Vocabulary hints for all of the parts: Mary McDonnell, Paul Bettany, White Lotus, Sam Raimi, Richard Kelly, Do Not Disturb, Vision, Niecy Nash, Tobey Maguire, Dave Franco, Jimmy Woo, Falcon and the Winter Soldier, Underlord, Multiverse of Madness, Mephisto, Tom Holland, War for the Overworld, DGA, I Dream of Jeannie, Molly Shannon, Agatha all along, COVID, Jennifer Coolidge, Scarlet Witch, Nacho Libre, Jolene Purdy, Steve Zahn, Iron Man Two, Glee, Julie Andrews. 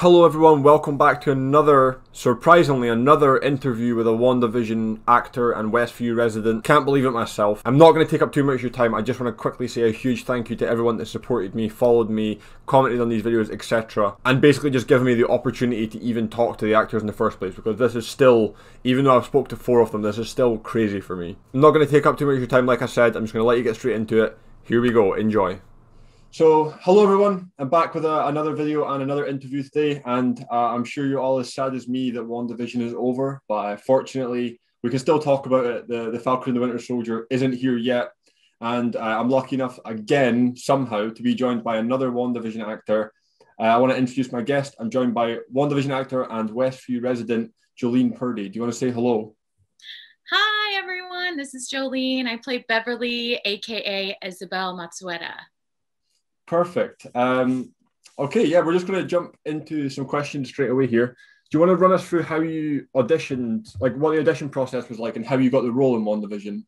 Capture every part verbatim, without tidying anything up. Hello everyone, welcome back to another, surprisingly, another interview with a WandaVision actor and Westview resident. Can't believe it myself. I'm not going to take up too much of your time. I just want to quickly say a huge thank you to everyone that supported me, followed me, commented on these videos, et cetera. And basically just given me the opportunity to even talk to the actors in the first place, because this is still, even though I've spoke to four of them, this is still crazy for me. I'm not going to take up too much of your time, like I said. I'm just going to let you get straight into it. Here we go. Enjoy. So, hello everyone, I'm back with a, another video and another interview today, and uh, I'm sure you're all as sad as me that WandaVision is over, but uh, fortunately we can still talk about it. The, the Falcon and the Winter Soldier isn't here yet, and uh, I'm lucky enough again, somehow, to be joined by another WandaVision actor. Uh, I want to introduce my guest. I'm joined by WandaVision actor and Westview resident, Jolene Purdy. Do you want to say hello? Hi everyone, this is Jolene. I play Beverly, aka Isabel Matsueda. Perfect. Um, okay, yeah, we're just going to jump into some questions straight away here. Do you want to run us through how you auditioned, like what the audition process was like and how you got the role in WandaVision?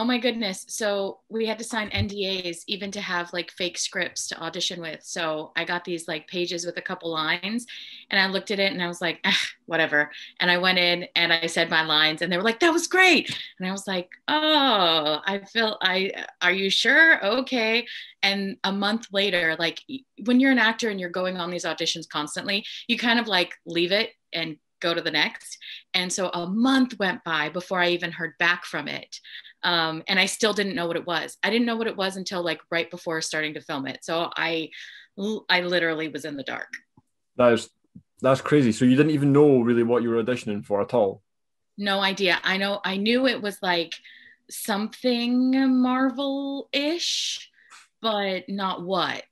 Oh my goodness. So we had to sign N D As even to have like fake scripts to audition with. So I got these like pages with a couple lines and I looked at it and I was like, ah, whatever. And I went in and I said my lines and they were like, that was great. And I was like, oh, I feel I, are you sure? Okay. And a month later, like when you're an actor and you're going on these auditions constantly, you kind of like leave it and go to the next. And so a month went by before I even heard back from it. Um, and I still didn't know what it was. I didn't know what it was until like right before starting to film it. So I, I literally was in the dark. That is, that's crazy. So you didn't even know really what you were auditioning for at all? No idea. I know, I knew it was like something Marvel-ish, but not what.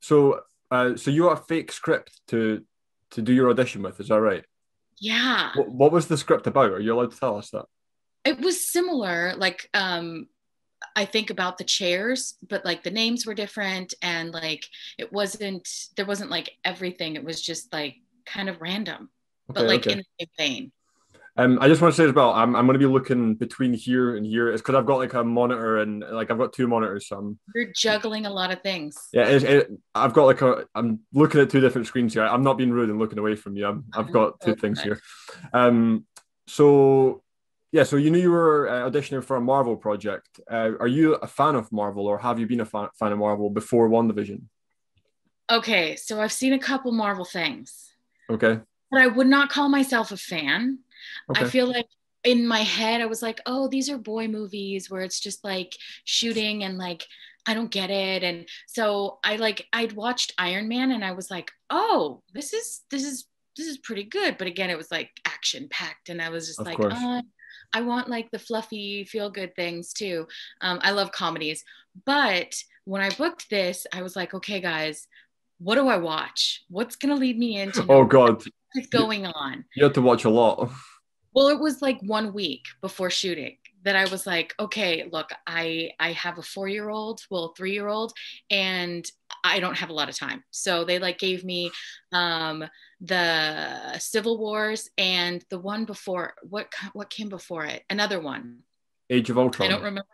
So, uh, so you got a fake script to, to do your audition with, is that right? Yeah. What, what was the script about? Are you allowed to tell us that? It was similar, like, um, I think about the chairs, but like the names were different and like, it wasn't, there wasn't like everything. It was just like kind of random, okay, but like okay. in the same vein. Um, I just want to say as well, I'm, I'm going to be looking between here and here. It's because I've got like a monitor and like, I've got two monitors. So I'm, You're juggling a lot of things. Yeah. It, it, I've got like a, I'm looking at two different screens here. I'm not being rude and looking away from you. I'm, I've got two okay. things here. Um, so... Yeah, so you knew you were uh, auditioning for a Marvel project. Uh, are you a fan of Marvel, or have you been a fan, fan of Marvel before WandaVision? Okay, so I've seen a couple Marvel things. Okay. But I would not call myself a fan. Okay. I feel like in my head, I was like, oh, these are boy movies where it's just like shooting and like, I don't get it. And so I like, I'd watched Iron Man and I was like, oh, this is, this is, this is pretty good. But again, it was like action packed. And I was just of like, course. oh. I want like the fluffy feel good things too. Um, I love comedies, but when I booked this, I was like, okay guys, what do I watch? What's going to lead me into? Oh God. What's going on? You had to watch a lot. Well, it was like one week before shooting that I was like, okay, look, I, I have a four-year-old, well, three-year-old, and I don't have a lot of time. So they like gave me um, the Civil Wars and the one before, what what came before it? Another one. Age of Ultron. I don't remember.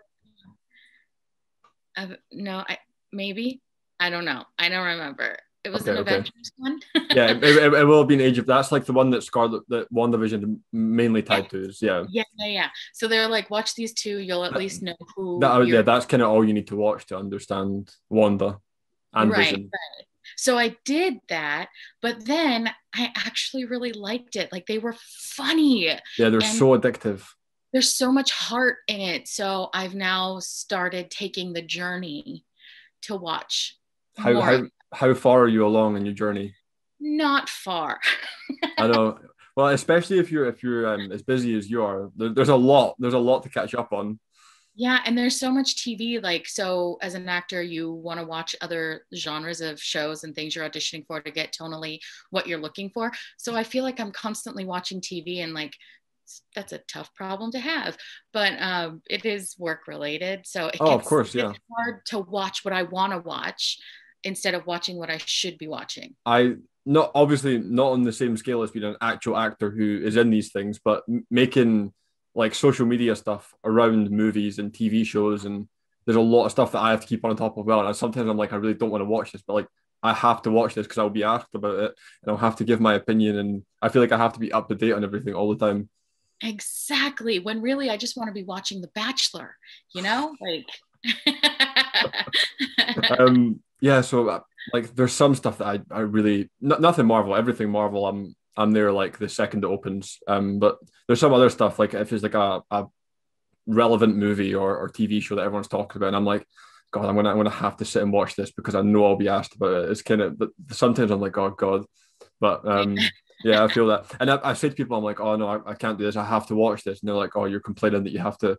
Uh, no, I, maybe. I don't know. I don't remember. It was okay, an Avengers okay. one. yeah, it, it, it will have been Age of, that's like the one that Scarlet, that WandaVision mainly tied to is, yeah. Yeah, yeah, yeah. So they're like, watch these two, you'll at that, least know who. That, yeah, that's kind of all you need to watch to understand Wanda and right, Vision. Right. So I did that, but then I actually really liked it. Like they were funny. Yeah, they're so addictive. There's so much heart in it. So I've now started taking the journey to watch how, more. how How far are you along in your journey? Not far. I know. Well, especially if you're if you're um, as busy as you are, there, there's a lot. There's a lot to catch up on. Yeah, and there's so much T V. Like, so as an actor, you want to watch other genres of shows and things you're auditioning for to get tonally what you're looking for. So I feel like I'm constantly watching T V, and like that's a tough problem to have. But um, it is work related, so it oh, gets, of course, yeah. It's hard to watch what I want to watch instead of watching what I should be watching. I not obviously not on the same scale as being an actual actor who is in these things, but making like social media stuff around movies and T V shows, and there's a lot of stuff that I have to keep on top of well. And sometimes I'm like, I really don't want to watch this, but like I have to watch this because I'll be asked about it and I'll have to give my opinion, and I feel like I have to be up to date on everything all the time. Exactly. When really I just want to be watching The Bachelor, you know, like. um, yeah. So like, there's some stuff that I, I really, n- nothing Marvel, everything Marvel. I'm, I'm there like the second it opens. Um, but there's some other stuff, like if there's like a, a relevant movie or, or T V show that everyone's talking about, and I'm like, God, I'm gonna, I'm gonna have to sit and watch this because I know I'll be asked about it. It's kind of, sometimes I'm like, oh God, but um, yeah, I feel that. And I, I say to people, I'm like, oh no, I, I can't do this. I have to watch this. And they're like, oh, you're complaining that you have to.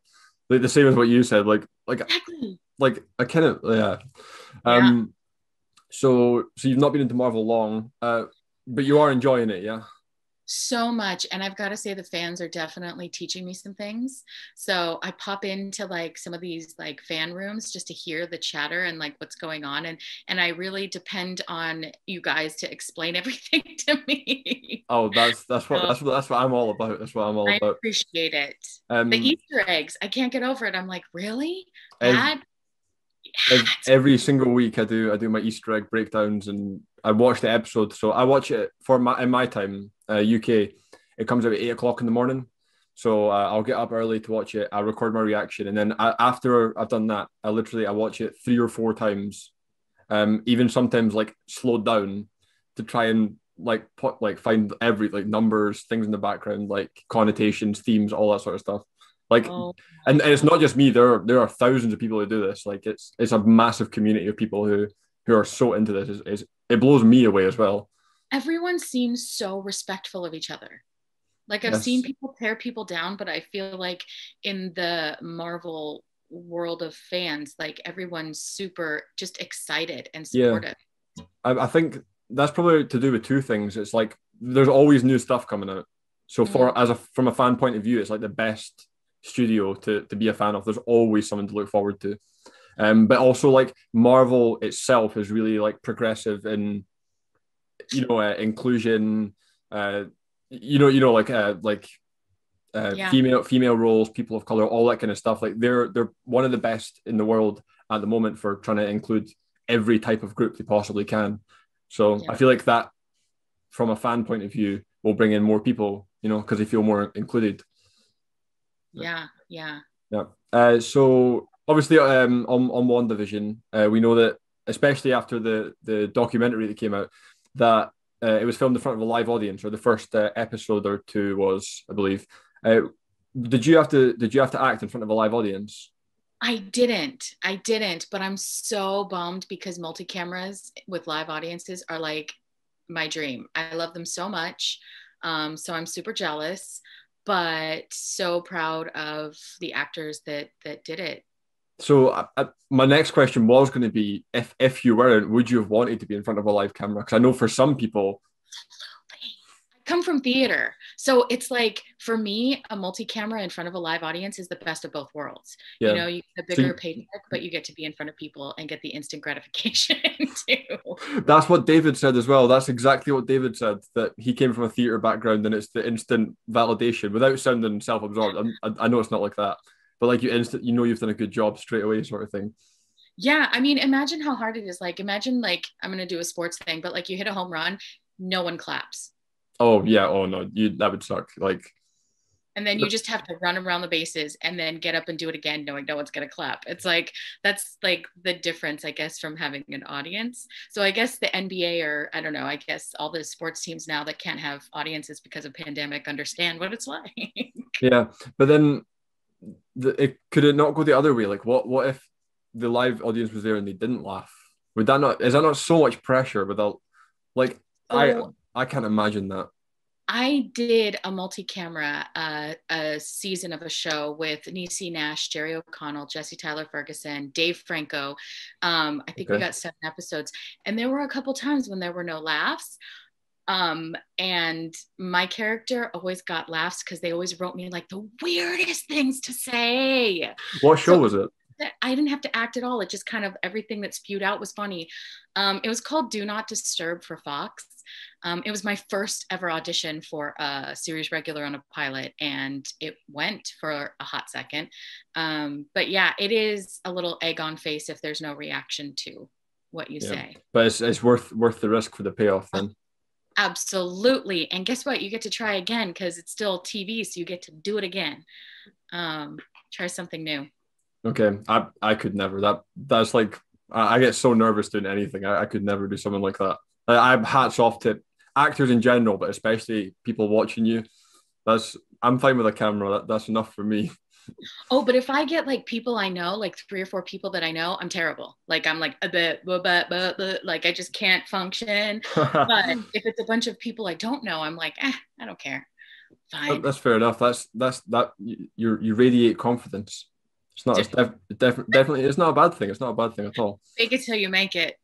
Like the same as what you said, like, like, exactly. like I kind of, yeah. Um, yeah. So, so you've not been into Marvel long, uh, but you are enjoying it, yeah. So much. And I've got to say the fans are definitely teaching me some things. So I pop into like some of these like fan rooms just to hear the chatter and like what's going on. And and I really depend on you guys to explain everything to me. Oh, that's that's what so, that's what that's what I'm all about. That's what I'm all I about. I appreciate it. Um, the Easter eggs, I can't get over it. I'm like, really? That every, every single week I do I do my Easter egg breakdowns, and I watch the episode. So I watch it for my in my time, uh, U K. It comes out at eight o'clock in the morning. So uh, I'll get up early to watch it. I record my reaction. And then I, after I've done that, I literally, I watch it three or four times. Um, even sometimes like slowed down to try and like put, like find every like numbers, things in the background, like connotations, themes, all that sort of stuff. Like, oh. and, and it's not just me. There are, there are thousands of people who do this. Like it's, it's a massive community of people who, who are so into this. It's, it's, it blows me away as well. Everyone seems so respectful of each other. Like I've yes. seen people tear people down, but I feel like in the Marvel world of fans, like everyone's super just excited and supportive. Yeah. I, I think that's probably to do with two things. It's like there's always new stuff coming out. So for mm-hmm. as a from a fan point of view, it's like the best studio to, to be a fan of. There's always something to look forward to. Um, but also like Marvel itself is really like progressive in, you know, uh, inclusion, uh, you know, you know, like, uh, like uh, yeah. female, female roles, people of color, all that kind of stuff. Like they're, they're one of the best in the world at the moment for trying to include every type of group they possibly can. So yeah. I feel like that from a fan point of view will bring in more people, you know, because they feel more included. Yeah. Yeah. Yeah. Uh, so Obviously, um, on, on WandaVision, uh, we know that, especially after the, the documentary that came out, that uh, it was filmed in front of a live audience, or the first uh, episode or two was, I believe. Uh, did you have to Did you have to act in front of a live audience? I didn't. I didn't, but I'm so bummed because multi-cameras with live audiences are like my dream. I love them so much, um, so I'm super jealous, but so proud of the actors that that did it. So uh, my next question was going to be, if if you weren't, would you have wanted to be in front of a live camera? Because I know for some people... Absolutely. I come from theater. So it's like, for me, a multi-camera in front of a live audience is the best of both worlds. Yeah. You know, you get a bigger so you... paycheck, but you get to be in front of people and get the instant gratification too. That's what David said as well. That's exactly what David said, that he came from a theater background and it's the instant validation without sounding self-absorbed. I'm, I know it's not like that. But like you instant, you know, you've done a good job straight away sort of thing. Yeah. I mean, imagine how hard it is. Like, imagine like, I'm going to do a sports thing, but like you hit a home run, no one claps. Oh yeah. Oh no, you, that would suck. Like, and then you just have to run around the bases and then get up and do it again, knowing no one's going to clap. It's like, that's like the difference, I guess, from having an audience. So I guess the N B A, or I don't know, I guess all the sports teams now that can't have audiences because of pandemic understand what it's like. Yeah. But then The, it could it not go the other way? Like, what what if the live audience was there and they didn't laugh? Would that not is that not so much pressure without, like, oh, I I can't imagine that. I did a multi-camera uh, a season of a show with Niecy Nash, Jerry O'Connell, Jesse Tyler Ferguson, Dave Franco. Um, I think okay. we got seven episodes, and there were a couple times when there were no laughs. Um, and my character always got laughs because they always wrote me like the weirdest things to say. What show so was it? I didn't have to act at all. It just kind of everything that spewed out was funny. Um, it was called Do Not Disturb for Fox. Um, it was my first ever audition for a series regular on a pilot, and it went for a hot second. Um, but yeah, it is a little egg on face if there's no reaction to what you yeah. say. But it's, it's worth worth the risk for the payoff then. Absolutely. And guess what? You get to try again because it's still T V, so you get to do it again. Um, try something new. Okay. I I could never. That That's like, I, I get so nervous doing anything. I, I could never do something like that. I, I'm hats off to actors in general, but especially people watching you. That's I'm fine with a camera. That, that's enough for me. Oh, but if I get like people I know, like three or four people that I know, I'm terrible. Like I'm like a bit, blah, blah, blah, blah. Like I just can't function. But if it's a bunch of people I don't know, I'm like, eh, I don't care. Fine. That's fair enough. That's that's that you you radiate confidence. It's not. It's def, def, definitely. It's not a bad thing. It's not a bad thing at all. Make it till you make it.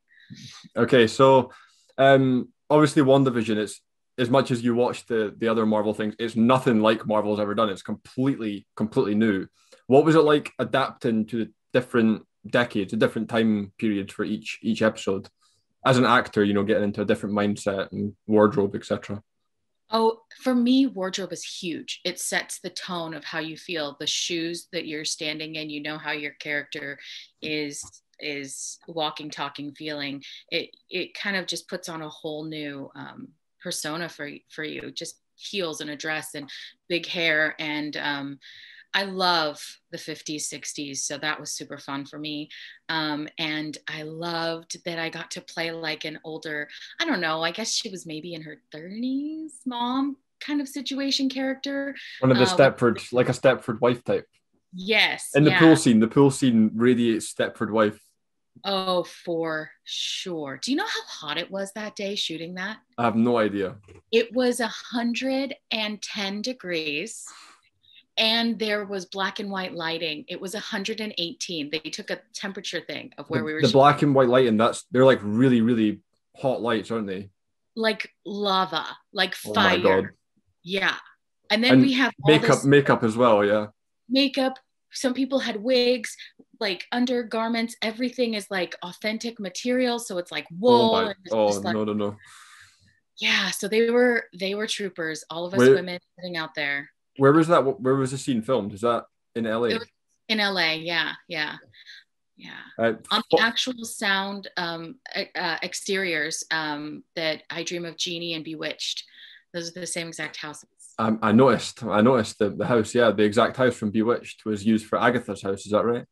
Okay, so um, obviously, WandaVision. It's as much as you watch the the other Marvel things, it's nothing like Marvel's ever done. It's completely, completely new. What was it like adapting to the different decades, the different time periods for each each episode? As an actor, you know, getting into a different mindset and wardrobe, et cetera. Oh, for me, wardrobe is huge. It sets the tone of how you feel. The shoes that you're standing in, you know how your character is is walking, talking, feeling. It it kind of just puts on a whole new um, persona for for you. Just heels and a dress and big hair. And um, I love the fifties, sixties. So that was super fun for me. Um, and I loved that I got to play like an older, I don't know, I guess she was maybe in her thirties, mom kind of situation character. One of the uh, Stepford, like a Stepford wife type. Yes. And the yeah. pool scene, the pool scene radiates Stepford wife. Oh, for sure. Do you know how hot it was that day shooting that? I have no idea. It was one hundred ten degrees. And there was black and white lighting. It was one hundred eighteen. They took a temperature thing of where the, we were. The shooting. Black and white lighting, that's they're like really, really hot lights, aren't they? Like lava, like oh fire. My God. Yeah. And then and we have all makeup, this, makeup as well, yeah. Makeup. Some people had wigs, like undergarments. Everything is like authentic material, so it's like wool. Oh, my, oh like, no, no, no. Yeah. So they were they were troopers. All of us Wait. women sitting out there. Where was that? Where was the scene filmed? Is that in L A? It was in L A, yeah, yeah, yeah. Uh, On the actual sound um, uh, exteriors um, that I Dream of Jeannie and Bewitched, those are the same exact houses. I, I noticed. I noticed the, the house. Yeah, the exact house from Bewitched was used for Agatha's house. Is that right?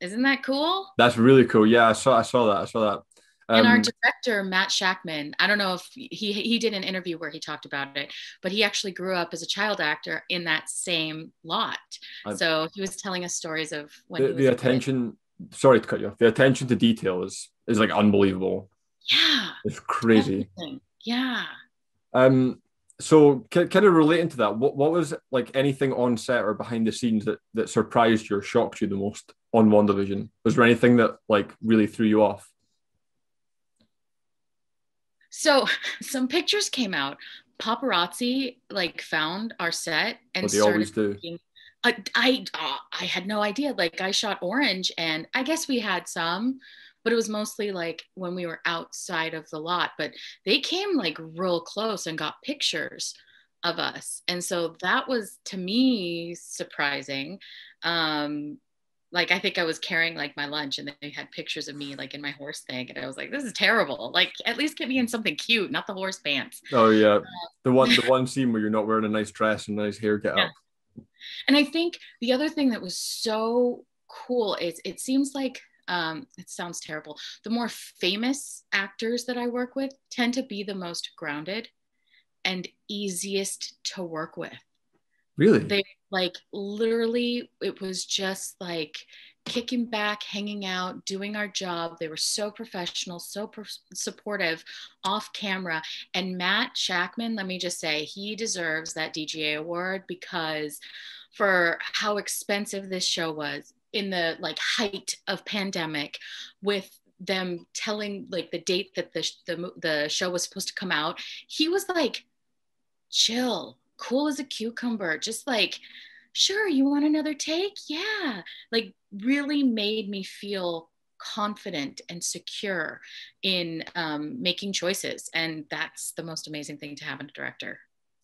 Isn't that cool? That's really cool. Yeah, I saw. I saw that. I saw that. Um, and our director, Matt Shackman, I don't know if he he did an interview where he talked about it, but he actually grew up as a child actor in that same lot. I, so he was telling us stories of when the, he was the attention. Kid. Sorry to cut you off. The attention to detail is is like unbelievable. Yeah, it's crazy. Everything. Yeah. Um. So kind of relating to that, what what was like anything on set or behind the scenes that that surprised you or shocked you the most on WandaVision? Was there anything that like really threw you off? So some pictures came out. Paparazzi like found our set and well, they started always do. Thinking, I I, uh, I had no idea. Like I shot Orange, and I guess we had some, but it was mostly like when we were outside of the lot. But they came like real close and got pictures of us, and so that was to me surprising. Um, Like, I think I was carrying, like, my lunch, and they had pictures of me, like, in my horse thing. And I was like, this is terrible. Like, at least get me in something cute, not the horse pants. Oh, yeah. Uh, the one the one scene where you're not wearing a nice dress and nice hair get yeah. up. And I think the other thing that was so cool is it seems like, um, it sounds terrible, the more famous actors that I work with tend to be the most grounded and easiest to work with. Really? They like literally, it was just like kicking back, hanging out, doing our job. They were so professional, so pro- supportive off camera. And Matt Shackman, let me just say, he deserves that D G A award because for how expensive this show was in the like height of pandemic with them telling like the date that the the, the show was supposed to come out, he was like, chill. Cool as a cucumber, just like, sure, you want another take? Yeah. Like really made me feel confident and secure in um, making choices. And that's the most amazing thing to have in a director.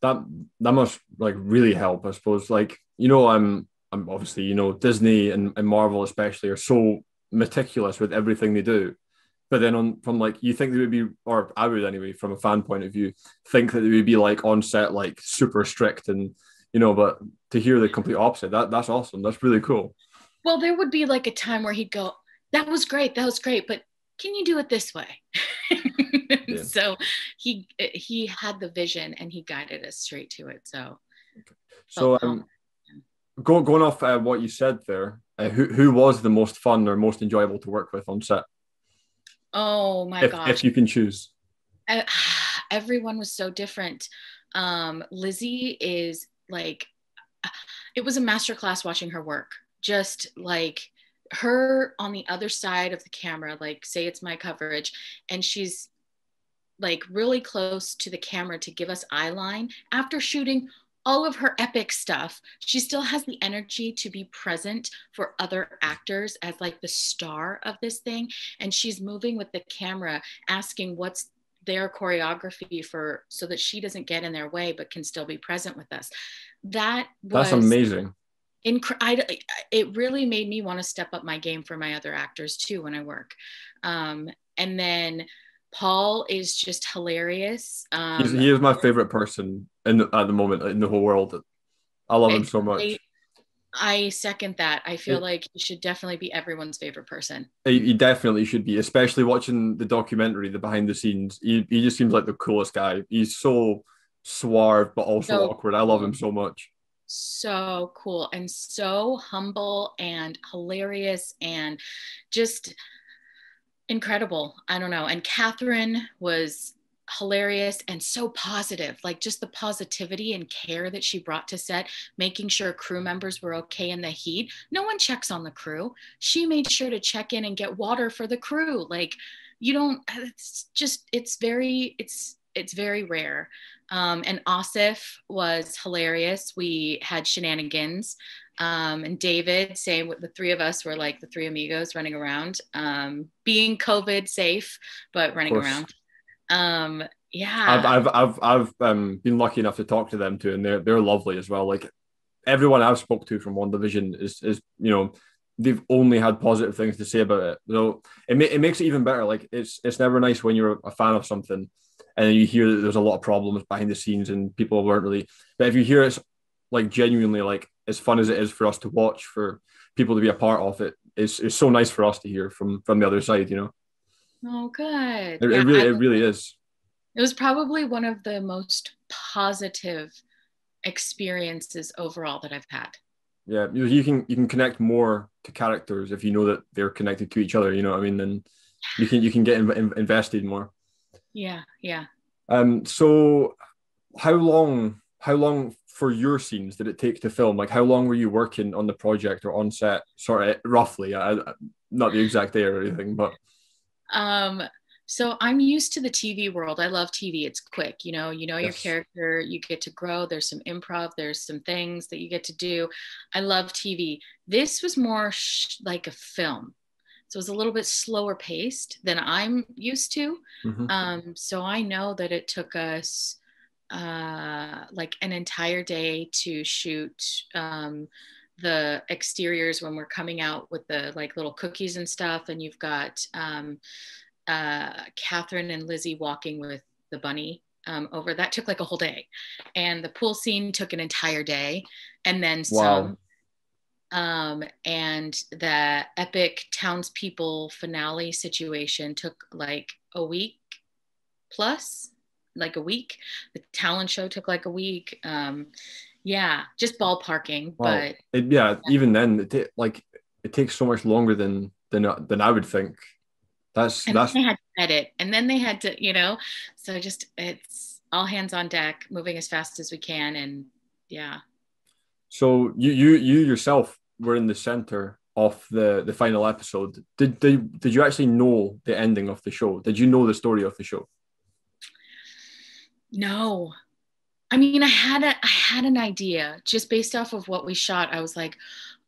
That that must like really help, I suppose. Like, you know, I'm I'm obviously, you know, Disney and, and Marvel especially are so meticulous with everything they do. But then on from like, you think they would be, or I would anyway, from a fan point of view, think that they would be like on set, like super strict and, you know, but to hear the complete opposite, that that's awesome. That's really cool. Well, there would be like a time where he'd go, that was great. That was great. But can you do it this way? Yeah. So he, he had the vision and he guided us straight to it. So, okay. so um, go, going off uh, what you said there, uh, who, who was the most fun or most enjoyable to work with on set? Oh my if, gosh. If you can choose. Uh, everyone was so different. Um, Lizzie is like, it was a masterclass watching her work. Just like her on the other side of the camera, like say it's my coverage, and she's like really close to the camera to give us eye line. After shooting all of her epic stuff, she still has the energy to be present for other actors as like the star of this thing. And she's moving with the camera, asking what's their choreography for, so that she doesn't get in their way, but can still be present with us. That was- That's amazing. Inc- I, it really made me want to step up my game for my other actors too when I work. Um, and then Paul is just hilarious. Um, He's, he is my favorite person in the, at the moment in the whole world. I love him so much. I, I second that. I feel it, like he should definitely be everyone's favorite person. He definitely should be, especially watching the documentary, the behind the scenes. He, he just seems like the coolest guy. He's so suave, but also so awkward. I love him so much. So cool and so humble and hilarious and just incredible. I don't know. And Catherine was hilarious and so positive, like just the positivity and care that she brought to set, making sure crew members were okay in the heat. No one checks on the crew. She made sure to check in and get water for the crew. Like you don't, it's just, it's very, it's, it's very rare. Um, and Asif was hilarious. We had shenanigans. Um, and David, same with the three of us, were like the three amigos running around, um, being COVID safe, but running around. Um, yeah. I've, I've, I've, I've um, been lucky enough to talk to them too. And they're, they're lovely as well. Like everyone I've spoke to from WandaVision is, is, you know, they've only had positive things to say about it. So it, ma- it makes it even better. Like it's, it's never nice when you're a fan of something and then you hear that there's a lot of problems behind the scenes and people weren't really, but if you hear it's like genuinely, like as fun as it is for us to watch, for people to be a part of it, it's, it's so nice for us to hear from, from the other side, you know? Oh, good. It, yeah, it really, I, it really is. It was probably one of the most positive experiences overall that I've had. Yeah. You can, you can connect more to characters if you know that they're connected to each other, you know what I mean? Then you can, you can get in, in, invested more. Yeah, yeah. Um. So, how long? How long for your scenes did it take to film? Like, how long were you working on the project or on set? Sorry, roughly. I, I, not the exact day or anything, but. Um. So I'm used to the T V world. I love T V. It's quick. You know. You know yes. Your character. You get to grow. There's some improv. There's some things that you get to do. I love T V. This was more sh- like a film. So it was a little bit slower paced than I'm used to. Mm-hmm. Um, so I know that it took us uh, like an entire day to shoot um, the exteriors when we're coming out with the like little cookies and stuff. And you've got um, uh, Catherine and Lizzie walking with the bunny um, over. That took like a whole day. And the pool scene took an entire day. And then wow. some. Um, and the epic townspeople finale situation took like a week plus, like a week. The talent show took like a week. Um, yeah, just ballparking. Wow. But it, yeah, yeah, even then, it t- like it takes so much longer than than than I would think. That's and that's. Then they had to edit, and then they had to, you know. So just it's all hands on deck, moving as fast as we can, and yeah. So you you you yourself. We're in the center of the, the final episode. Did, did did you actually know the ending of the show? Did you know the story of the show? No. I mean, I had a I had an idea just based off of what we shot. I was like,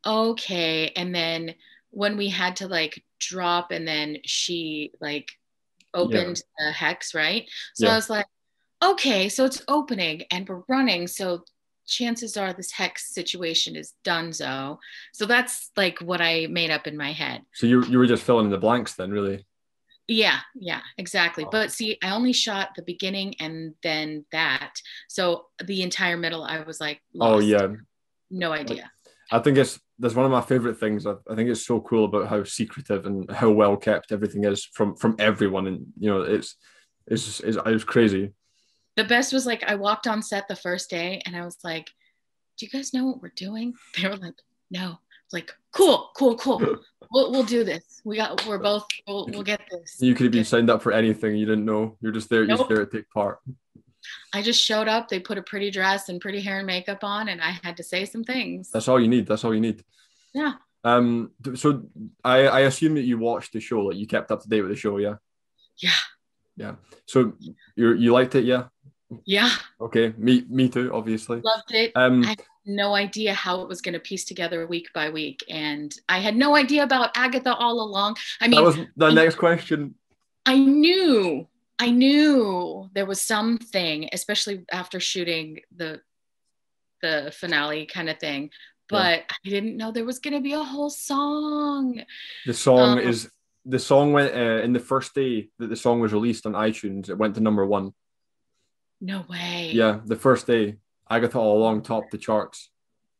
okay. And then when we had to like drop and then she like opened yeah. the hex, right? So yeah. I was like, okay, so it's opening and we're running. So chances are this hex situation is donezo. So that's like what I made up in my head. So you you were just filling in the blanks then, really? Yeah, yeah, exactly. Oh. But see, I only shot the beginning and then that. So the entire middle, I was like, lost. Oh, yeah. No idea. I think it's, that's one of my favorite things. I, I think it's so cool about how secretive and how well kept everything is from, from everyone. And, you know, it's, it's, it's, it's crazy. The best was like, I walked on set the first day and I was like, do you guys know what we're doing? They were like, no. Like, cool, cool, cool. We'll we'll do this. We got. We're both. We'll, we'll get this. You could have been signed up for anything. You didn't know. You're just there. Nope. You're just there to take part. I just showed up. They put a pretty dress and pretty hair and makeup on, and I had to say some things. That's all you need. That's all you need. Yeah. Um. So I I assume that you watched the show. Like you kept up to date with the show. Yeah. Yeah. Yeah. So you you liked it. Yeah. Yeah. Okay. Me me too. Obviously. Loved it. Um. I- no idea how it was going to piece together week by week, and I had no idea about Agatha all along. I mean, that was the next question. I knew I knew there was something, especially after shooting the the finale kind of thing, but yeah. I didn't know there was going to be a whole song. The song um, is the song went uh, in the first day that the song was released on iTunes, it went to number one. No way. Yeah, the first day Agatha all along topped the charts.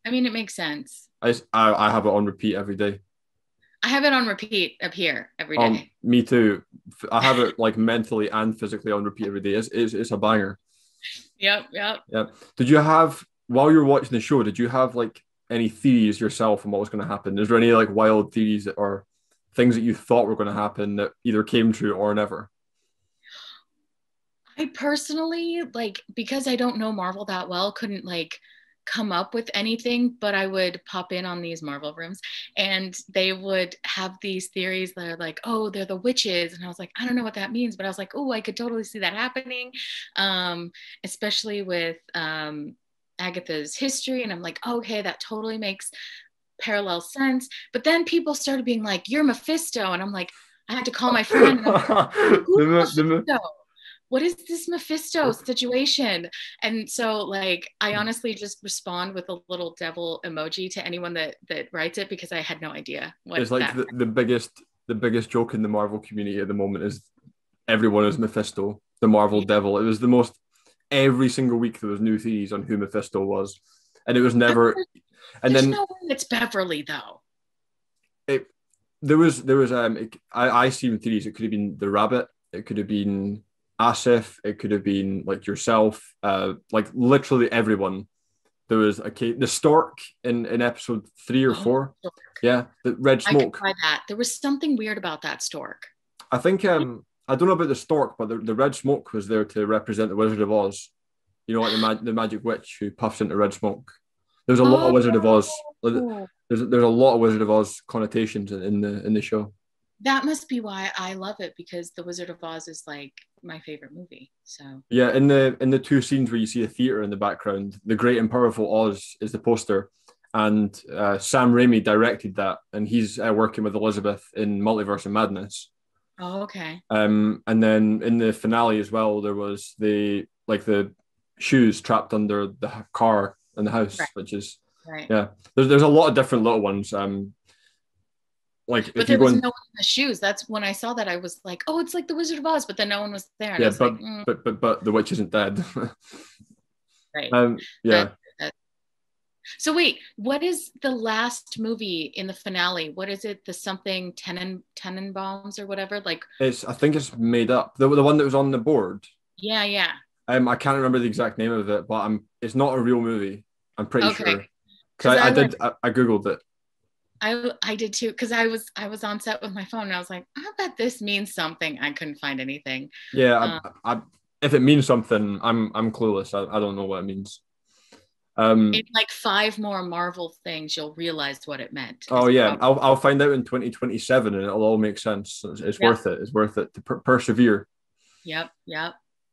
I mean, it makes sense. I, just, I I have it on repeat every day. I have it on repeat up here every day. Um, me too. I have it like mentally and physically on repeat every day. It's, it's it's a banger. Yep, yep. Yep. Did you have, while you were watching the show, did you have like any theories yourself on what was going to happen? Is there any like wild theories that, or things that you thought were going to happen that either came true or never? I personally, like, because I don't know Marvel that well, couldn't like come up with anything, but I would pop in on these Marvel rooms and they would have these theories that are like, oh, they're the witches. And I was like, I don't know what that means, but I was like, oh, I could totally see that happening. Um, especially with um, Agatha's history. And I'm like, oh, okay, that totally makes parallel sense. But then people started being like, you're Mephisto. And I'm like, I had to call my friend. And I'm like, who's Mephisto? What is this Mephisto situation? And so like, I honestly just respond with a little devil emoji to anyone that that writes it because I had no idea what it's like. The, the biggest the biggest joke in the Marvel community at the moment is everyone is Mephisto, the Marvel devil. It was the most, every single week there was new theories on who Mephisto was. And it was never, and there's then- no way it's Beverly though. It, there was, there was, um, it, I, I seen theories. It could have been the rabbit. It could have been Asif, it could have been like yourself, uh, like literally everyone. There was a case, the stork in, in episode three or oh, four. Stork. Yeah, the red smoke. I could try that. There was something weird about that stork. I think, um, I don't know about the stork, but the, the red smoke was there to represent the Wizard of Oz. You know, like the, ma- the magic witch who puffs into red smoke. There's a lot oh, of Wizard of Oz. There's, there's a lot of Wizard of Oz connotations in, in the in the show. That must be why I love it, because The Wizard of Oz is like my favorite movie. So yeah, in the in the two scenes where you see a theater in the background, The Great and Powerful Oz is the poster, and uh, Sam Raimi directed that, and he's uh, working with Elizabeth in Multiverse of Madness. Oh, okay. Um, and then in the finale as well, there was the like the shoes trapped under the car in the house, right. which is right. Yeah. There's there's a lot of different little ones. Um. Like but there was in, no one in the shoes. That's when I saw that I was like, oh, it's like The Wizard of Oz, but then no one was there. And yeah, I was but, like, mm. but but but the witch isn't dead. Right. Um, yeah. That, that. So wait, what is the last movie in the finale? What is it? The something Tenen Tenenbaums or whatever? Like it's I think it's made up. The the one that was on the board. Yeah, yeah. Um, I can't remember the exact name of it, but I'm it's not a real movie. I'm pretty okay. sure. Because I, I, I did I, I googled it. I I did too, because I was I was on set with my phone and I was like, I bet this means something. I couldn't find anything. Yeah, um, I, I, if it means something, I'm I'm clueless. I, I don't know what it means. Um, in like five more Marvel things, you'll realize what it meant. Oh yeah, well. I'll I'll find out in twenty twenty-seven, and it'll all make sense. It's, it's yep. worth it. It's worth it to per- persevere. Yep, yep.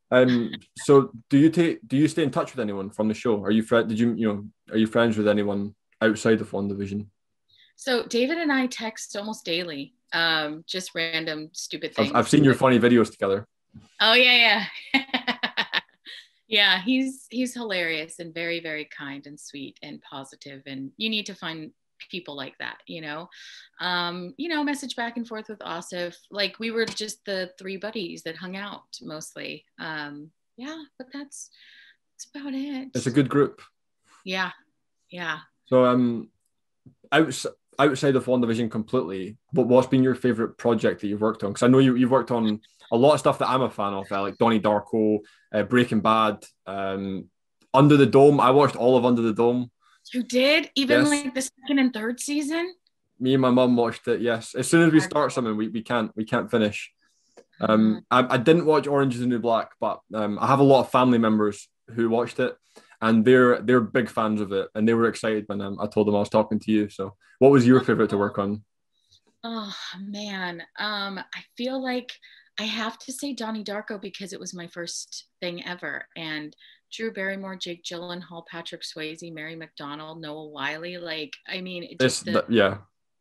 Um. So do you take do you stay in touch with anyone from the show? Are you fr- Did you you know are you friends with anyone outside of WandaVision? So David and I text almost daily, um, just random stupid things. I've, I've seen your funny videos together. Oh yeah, yeah, yeah. He's he's hilarious and very, very kind and sweet and positive. And you need to find people like that, you know, um, you know, message back and forth with Asif. Like, we were just the three buddies that hung out mostly. Um, yeah, but that's, that's about it. It's a good group. Yeah. Yeah. So um, outs- outside of WandaVision completely, but what's been your favorite project that you've worked on? Because I know you, you've worked on a lot of stuff that I'm a fan of, uh, like Donnie Darko, uh, Breaking Bad, um, Under the Dome. I watched all of Under the Dome. You did? Even yes. Like the second and third season? Me and my mum watched it, yes. As soon as we start something, we, we can't we can't finish. Um, I, I didn't watch Orange is the New Black, but um, I have a lot of family members who watched it, and they're they're big fans of it, and they were excited when um, I told them I was talking to you. So what was your favorite to work on? Oh, man. Um, I feel like I have to say Donnie Darko, because it was my first thing ever. And Drew Barrymore, Jake Gyllenhaal, Patrick Swayze, Mary McDonnell, Noah Wiley. Like, I mean, it just, the, yeah,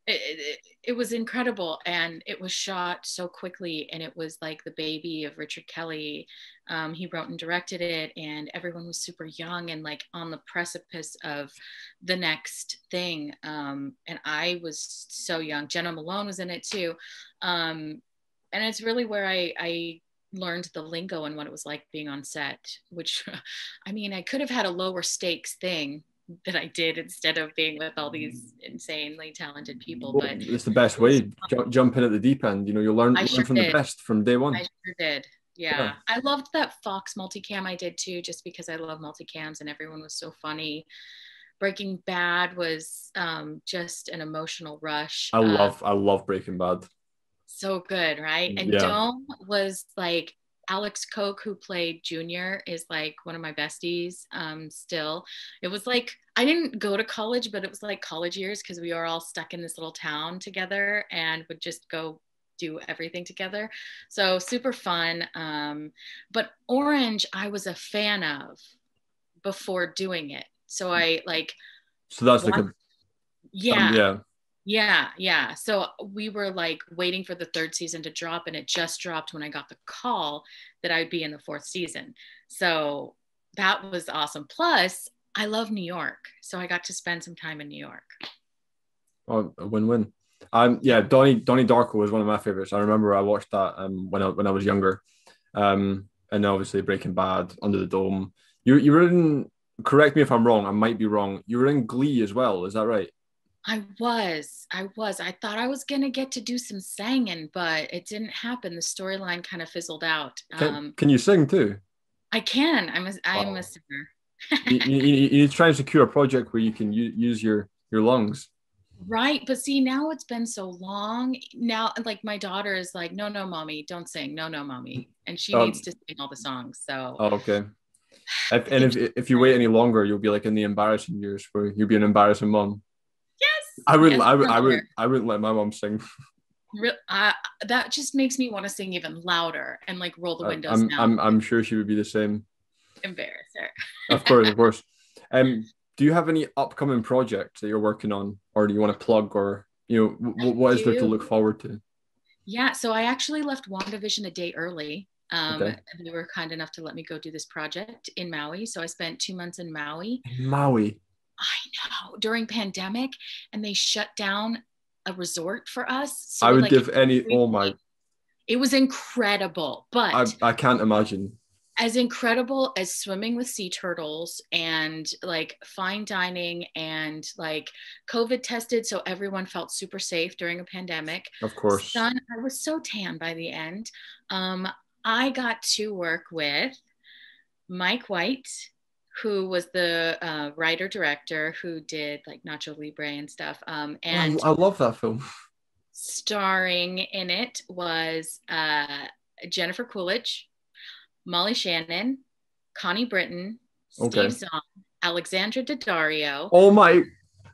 it, it, it was incredible. And it was shot so quickly. And it was like the baby of Richard Kelly. Um, he wrote and directed it. And everyone was super young and like on the precipice of the next thing. Um, and I was so young. Jenna Malone was in it too. Um, and it's really where I, I, learned the lingo and what it was like being on set, which, I mean, I could have had a lower stakes thing that I did instead of being with all these insanely talented people. Well, but it's the best way, J- jump in at the deep end. You know, you'll learn, learn sure from did. the best from day one. I sure did. Yeah. yeah. I loved that Fox multicam I did too, just because I love multicams and everyone was so funny. Breaking Bad was um, just an emotional rush. I love, um, I love Breaking Bad. So good, right? And yeah. Dome was like Alex Koch, who played Junior, is like one of my besties um still. It was like, I didn't go to college, but it was like college years, because we were all stuck in this little town together and would just go do everything together. So super fun. Um, but Orange, I was a fan of before doing it. So I like... So that's watched, like a... Yeah. Um, yeah. Yeah, yeah. So we were like waiting for the third season to drop, and it just dropped when I got the call that I'd be in the fourth season. So that was awesome. Plus, I love New York, so I got to spend some time in New York. Oh, a win-win. Um, yeah, Donnie Donnie Darko was one of my favorites. I remember I watched that um when I when I was younger, um, and obviously Breaking Bad, Under the Dome. You you were in. Correct me if I'm wrong. I might be wrong. You were in Glee as well. Is that right? I was, I was, I thought I was going to get to do some singing, but it didn't happen. The storyline kind of fizzled out. Can, um, can you sing too? I can. I'm a, I'm wow. a singer. you, you, you, you try and secure a project where you can u- use your, your lungs. Right. But see, now it's been so long now, like my daughter is like, no, no, mommy, don't sing. No, no, mommy. And she um, needs to sing all the songs. So. Oh, okay. If, and if, if you wait any longer, you'll be like in the embarrassing years where you'll be an embarrassing mom. I wouldn't. Yes, I would. I would. I wouldn't let my mom sing. Real, uh, that just makes me want to sing even louder and like roll the windows I'm, down. I'm. I'm sure she would be the same. Embarrass her. Of course, of course. Um, do you have any upcoming projects that you're working on, or do you want to plug, or you know, w- what is there to look forward to? Yeah. So I actually left WandaVision a day early. Um, okay. They were kind enough to let me go do this project in Maui. So I spent two months in Maui. In Maui. I know, during pandemic, and they shut down a resort for us. So I would like, give any, oh my. It was incredible, but. I, I can't imagine. As incredible as swimming with sea turtles and like fine dining and like COVID tested. So everyone felt super safe during a pandemic. Of course. Son, I was so tan by the end. Um, I got to work with Mike White, who was the uh, writer director who did like Nacho Libre and stuff. Um, and I, I love that film. Starring in it was uh, Jennifer Coolidge, Molly Shannon, Connie Britton, okay. Steve Zahn, Alexandra Daddario. Oh my,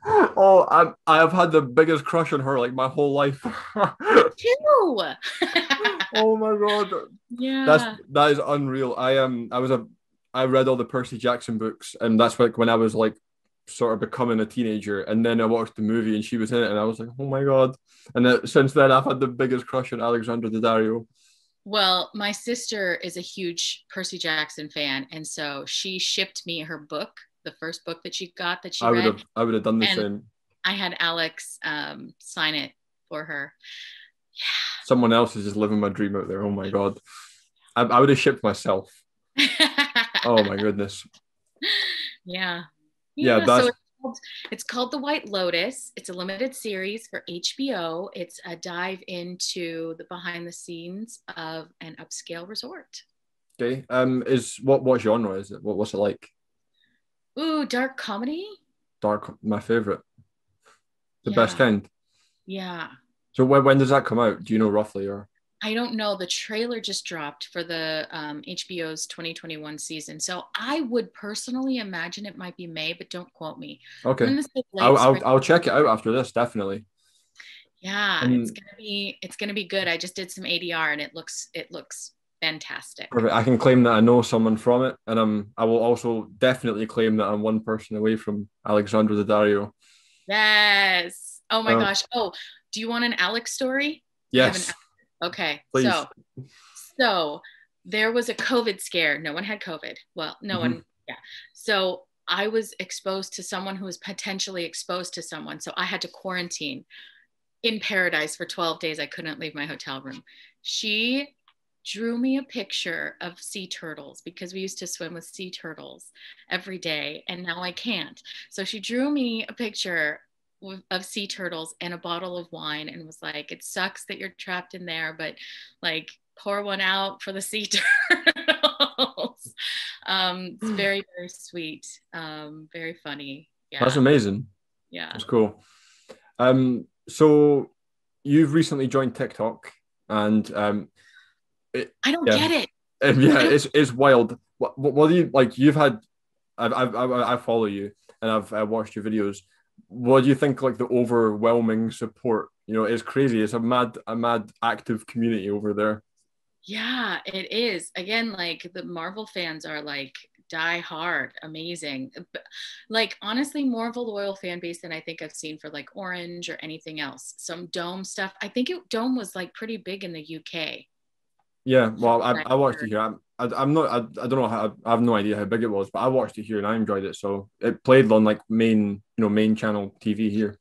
oh, I I have had the biggest crush on her like my whole life. Me too. Oh my God. Yeah. That's, that is unreal. I am, um, I was a, I read all the Percy Jackson books, and that's like when I was like sort of becoming a teenager, and then I watched the movie and she was in it, and I was like, oh my God. And then, since then I've had the biggest crush on Alexandra Daddario. Well, my sister is a huge Percy Jackson fan, and so she shipped me her book, the first book that she got that she I read. I would have I would have done the and- same. I had Alex um, sign it for her. Yeah. Someone else is just living my dream out there. Oh my God. I, I would have shipped myself. Oh my goodness. Yeah. Yeah. yeah that's... So it's called, it's called The White Lotus. It's a limited series for H B O. It's a dive into the behind the scenes of an upscale resort. Okay. Um, is what, what genre is it? What, what's it like? Ooh, dark comedy. Dark, my favorite. The yeah. best kind. Yeah. So when, when does that come out? Do you know roughly? Or I don't know. The trailer just dropped for the um, H B O's twenty twenty-one season. So I would personally imagine it might be May, but don't quote me. Okay. I'll, I'll, I'll check it out after this, definitely. Yeah, and it's gonna be it's gonna be good. I just did some A D R and it looks it looks fantastic. Perfect. I can claim that I know someone from it, and I'm I will also definitely claim that I'm one person away from Alexandra Daddario. Yes. Oh my um, gosh. Oh, do you want an Alex story? Yes. Okay, Please. so so there was a COVID scare. No one had COVID. Well, no mm-hmm. one, yeah. So I was exposed to someone who was potentially exposed to someone. So I had to quarantine in paradise for twelve days. I couldn't leave my hotel room. She drew me a picture of sea turtles because we used to swim with sea turtles every day, and now I can't. So she drew me a picture of sea turtles and a bottle of wine and was like, it sucks that you're trapped in there, but like pour one out for the sea turtles. Um, it's very, very sweet. Um, very funny. Yeah. That's amazing. Yeah. That's cool. Um, so you've recently joined TikTok and um, it, I don't yeah. get it. Yeah, it's it's wild. What, what do you, like you've had, I've, I've, I follow you and I've I watched your videos. What do you think, like, the overwhelming support? You know, it's crazy. It's a mad, a mad active community over there. Yeah, it is. Again, like, the Marvel fans are, like, die hard, amazing. Like, honestly, more of a loyal fan base than I think I've seen for, like, Orange or anything else. Some Dome stuff. I think it, Dome was, like, pretty big in the U K. Yeah, well, I, I watched it here. I'm, I, I'm not, I, I don't know, how, I have no idea how big it was, but I watched it here and I enjoyed it. So it played on like main, you know, main channel T V here.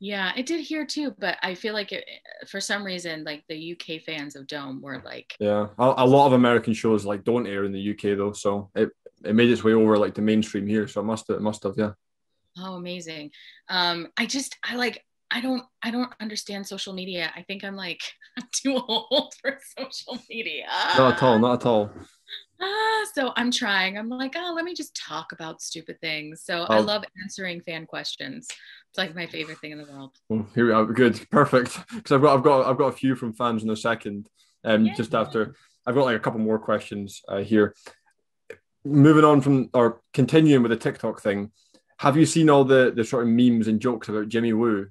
Yeah, it did here too, but I feel like it, for some reason, like the U K fans of Dome were like. Yeah, a, a lot of American shows like don't air in the U K though, so it, it made its way over like the mainstream here. So it must have, it must have, yeah. Oh, amazing. Um, I just, I like, I don't, I don't understand social media. I think I'm like I'm too old for social media. Not at all, not at all. Ah, so I'm trying. I'm like, oh, let me just talk about stupid things. So oh. I love answering fan questions. It's like my favorite thing in the world. Well, here we are. Good, perfect. Because I've got, I've got, I've got a few from fans in a second. Um, yeah. Just after, I've got like a couple more questions uh, here. Moving on from, or continuing with the TikTok thing. Have you seen all the the sort of memes and jokes about Jimmy Woo?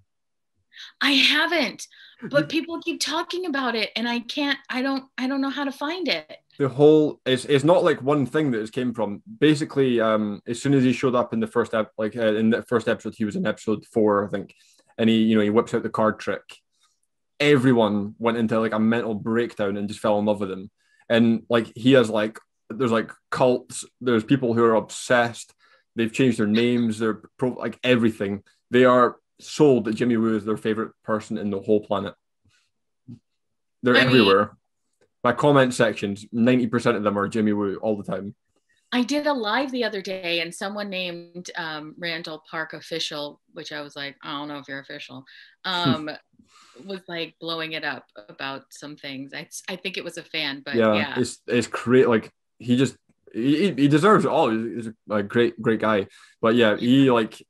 I haven't, but people keep talking about it and I can't, I don't, I don't know how to find it. The whole, it's, it's not like one thing that it came from. Basically, um, as soon as he showed up in the first, ep- like uh, in the first episode, he was in episode four, I think. And he, you know, he whips out the card trick. Everyone went into like a mental breakdown and just fell in love with him. And like, he has like, there's like cults, there's people who are obsessed. They've changed their names, they're pro- like everything. They are sold that Jimmy Woo is their favorite person in the whole planet. They're I everywhere. Mean, my comment sections, ninety percent of them are Jimmy Woo all the time. I did a live the other day and someone named um, Randall Park Official, which I was like, I don't know if you're official, um, was like blowing it up about some things. I, I think it was a fan, but yeah. yeah. It's, it's crazy. Like he just, he, he deserves it all. He's a great, great guy. But yeah, he like,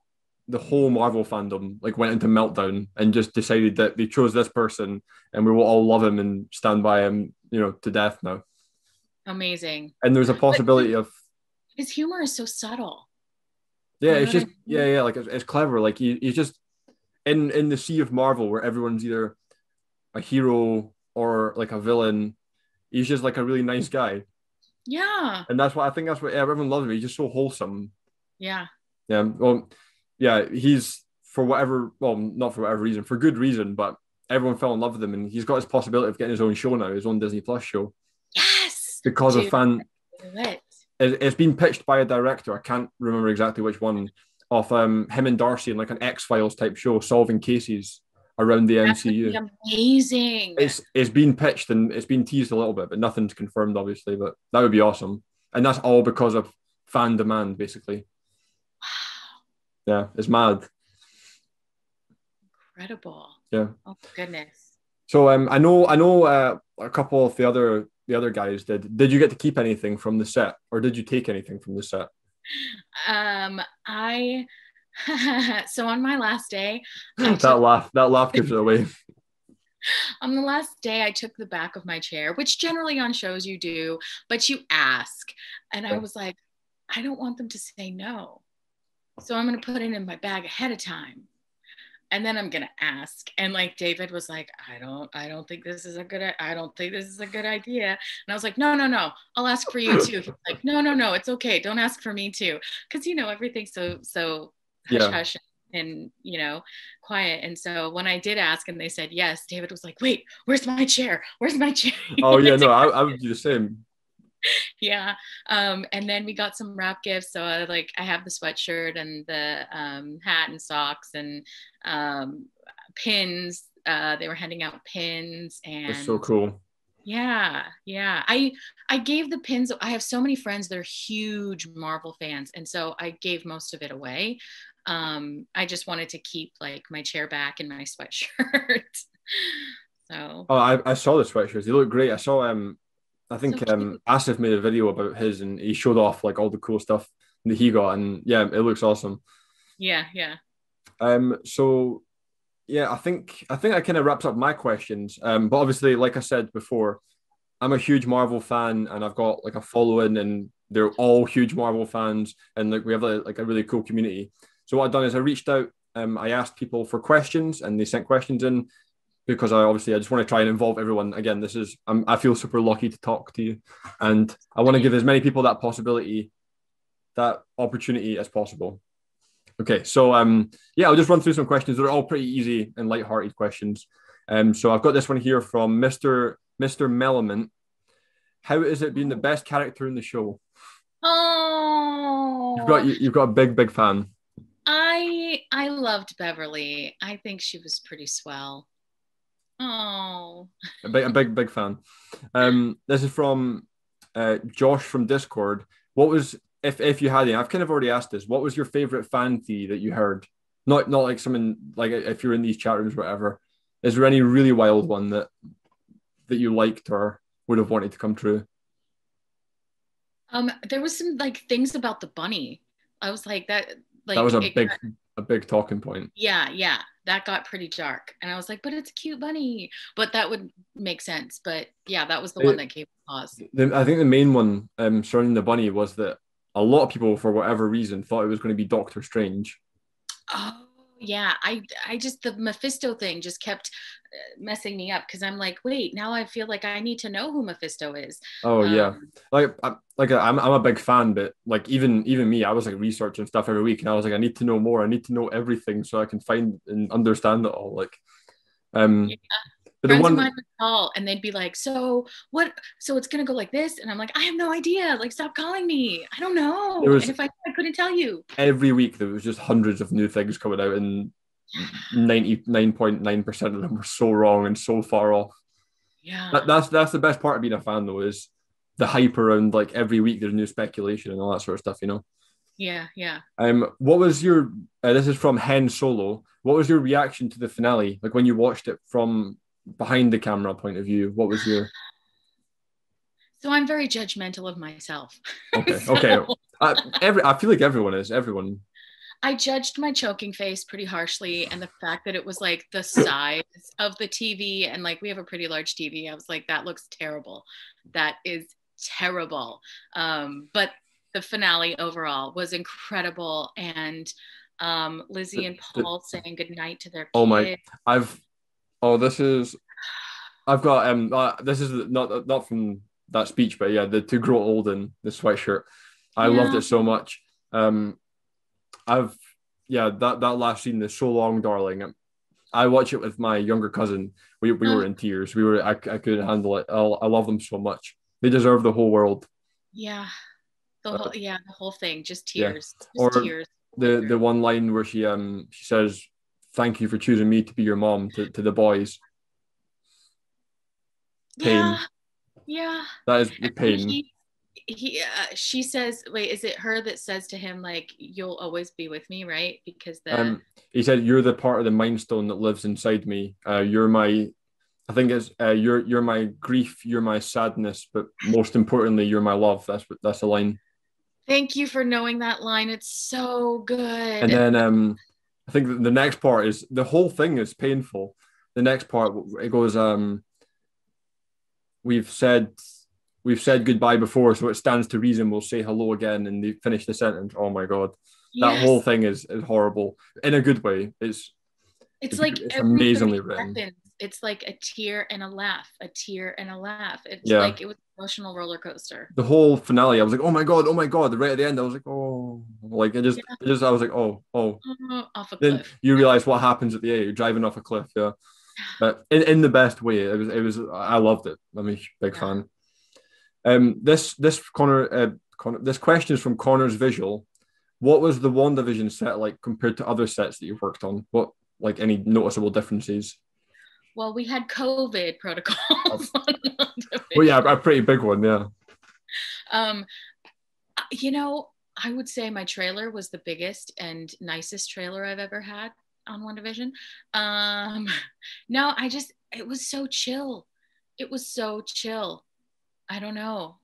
the whole Marvel fandom like went into meltdown and just decided that they chose this person and we will all love him and stand by him, you know, to death now. Amazing. And there's a possibility but of his humor is so subtle. Yeah, you it's just I mean? yeah, yeah, like it's, it's clever. Like you, you just in in the sea of Marvel where everyone's either a hero or like a villain. He's just like a really nice guy. Yeah. And that's what I think. That's what everyone loves him. He's just so wholesome. Yeah. Yeah. Well. Yeah, he's for whatever, well, not for whatever reason, for good reason, but everyone fell in love with him and he's got his possibility of getting his own show now, his own Disney Plus show. Yes! Because Dude, of fan... It. It's been pitched by a director, I can't remember exactly which one, of um, him and Darcy in like an X-Files type show solving cases around the that M C U. Would be amazing. It's it's been pitched and it's been teased a little bit, but nothing's confirmed, obviously. But that would be awesome, and that's all because of fan demand, basically. Wow. Yeah, it's mad. Incredible. Yeah. Oh goodness. So um, I know I know uh, a couple of the other the other guys did. Did you get to keep anything from the set, or did you take anything from the set? Um, I so on my last day I that took, laugh that laugh gives it away. On the last day, I took the back of my chair, which generally on shows you do, but you ask, and I was like, I don't want them to say no, so I'm gonna put it in my bag ahead of time, and then I'm gonna ask. And like David was like, I don't, I don't think this is a good, I don't think this is a good idea. And I was like, no, no, no, I'll ask for you too. He's like, no, no, no, it's okay. Don't ask for me too, because you know everything's so, so hush yeah. hush and you know quiet. And so when I did ask and they said yes, David was like, wait, where's my chair? Where's my chair? Oh yeah, no, I, I would do the same. Yeah, um, and then we got some wrap gifts. So I like I have the sweatshirt and the um, hat and socks and um, pins. Uh, they were handing out pins, and that's so cool. Yeah, yeah. I I gave the pins. I have so many friends that are huge Marvel fans, and so I gave most of it away. Um, I just wanted to keep like my chair back and my sweatshirt. So. Oh, I I saw the sweatshirts. They look great. I saw um. I think so um, Asif made a video about his, and he showed off like all the cool stuff that he got, and yeah, it looks awesome. Yeah, yeah. Um. So, yeah, I think I think that kind of wraps up my questions. Um. But obviously, like I said before, I'm a huge Marvel fan, and I've got like a following, and they're all huge Marvel fans, and like we have a, like a really cool community. So what I've done is I reached out, um, I asked people for questions, and they sent questions in. Because I obviously, I just want to try and involve everyone. Again, this is, I'm, I feel super lucky to talk to you. And I want to give as many people that possibility, that opportunity as possible. Okay, so um, yeah, I'll just run through some questions. They're all pretty easy and lighthearted questions. Um, so I've got this one here from Mister Mister Mellament. How is it being the best character in the show? Oh. You've got, you, you've got a big, big fan. I, I loved Beverly. I think she was pretty swell. Oh, a big, a big, big fan. Um, this is from uh, Josh from Discord. What was, if if you had it, I've kind of already asked this, what was your favorite fan theory that you heard? Not not like someone, like if you're in these chat rooms or whatever, is there any really wild one that that you liked or would have wanted to come true? Um, there was some like things about the bunny. I was like that, like that was a big, got... a big talking point. Yeah, yeah. That got pretty dark, and I was like, but it's a cute bunny, but that would make sense. But yeah, that was the it, one that gave pause. The, I think the main one um, surrounding the bunny was that a lot of people, for whatever reason, thought it was going to be Doctor Strange. Oh yeah, I I just, the Mephisto thing just kept messing me up, because I'm like, wait, now I feel like I need to know who Mephisto is. Oh um, yeah, like I, like I'm I'm a big fan, but like even even me, I was like researching stuff every week, and I was like, I need to know more, I need to know everything so I can find and understand it all. Like, um, yeah. But friends the one of mine would call, and they'd be like, so what? So it's gonna go like this, and I'm like, I have no idea. Like, stop calling me. I don't know. Was, and if I, I couldn't tell you. Every week there was just hundreds of new things coming out, and ninety-nine point nine percent of them were so wrong and so far off. Yeah. That, that's that's the best part of being a fan, though, is the hype around like every week there's new speculation and all that sort of stuff, you know. Yeah, yeah. Um, what was your? Uh, this is from Hen Solo. What was your reaction to the finale? Like when you watched it from behind the camera point of view, what was your? So I'm very judgmental of myself. Okay, so... okay. I, every I feel like everyone is everyone. I judged my choking face pretty harshly, and the fact that it was like the size of the T V, and like we have a pretty large T V. I was like, that looks terrible. That is terrible. Um, but the finale overall was incredible, and um, Lizzie and Paul saying goodnight to their kids. Oh my! I've. Oh, this is, I've got, um, uh, this is not not from that speech, but yeah, the To Grow Old in the sweatshirt. I yeah. loved it so much. Um, I've, yeah, that, that last scene is so long, darling. I watch it with my younger cousin. We we oh. were in tears. We were, I, I couldn't handle it. I, I love them so much. They deserve the whole world. Yeah. The whole, uh, yeah, the whole thing, just tears, yeah. just or, tears. the the one line where she um she says, "Thank you for choosing me to be your mom," to, to the boys. Pain. Yeah. Yeah. That is pain. He, he uh, she says, wait, is it her that says to him, like, "You'll always be with me," right? Because the um, he said, "You're the part of the mind stone that lives inside me. Uh, you're my, I think it's uh, you're you're my grief, you're my sadness, but most importantly, you're my love." That's what that's the line. Thank you for knowing that line. It's so good. And then um, I think the next part is, the whole thing is painful. The next part, it goes, um, we've said we've said goodbye before, so it stands to reason we'll say hello again. And they finish the sentence. Oh my God. That yes. whole thing is, is horrible in a good way. It's it's, it's like it's amazingly written. Happens. It's like a tear and a laugh, a tear and a laugh. It's yeah. like it was an emotional roller coaster. The whole finale, I was like, "Oh my God, oh my God!" Right at the end, I was like, "Oh," like I just, yeah. I just, I was like, "Oh, oh." Off a cliff. Then you realize what happens at the end. You're driving off a cliff, yeah. But in, in the best way, it was, it was. I loved it. I'm a big yeah. fan. Um, this this Connor, uh, Connor, this question is from Connor's Visual. What was the WandaVision set like compared to other sets that you've worked on? What, like, any noticeable differences? Well, we had COVID protocols. Well, yeah, a pretty big one, yeah. Um, you know, I would say my trailer was the biggest and nicest trailer I've ever had on WandaVision. Um, no, I just, it was so chill. It was so chill. I don't know.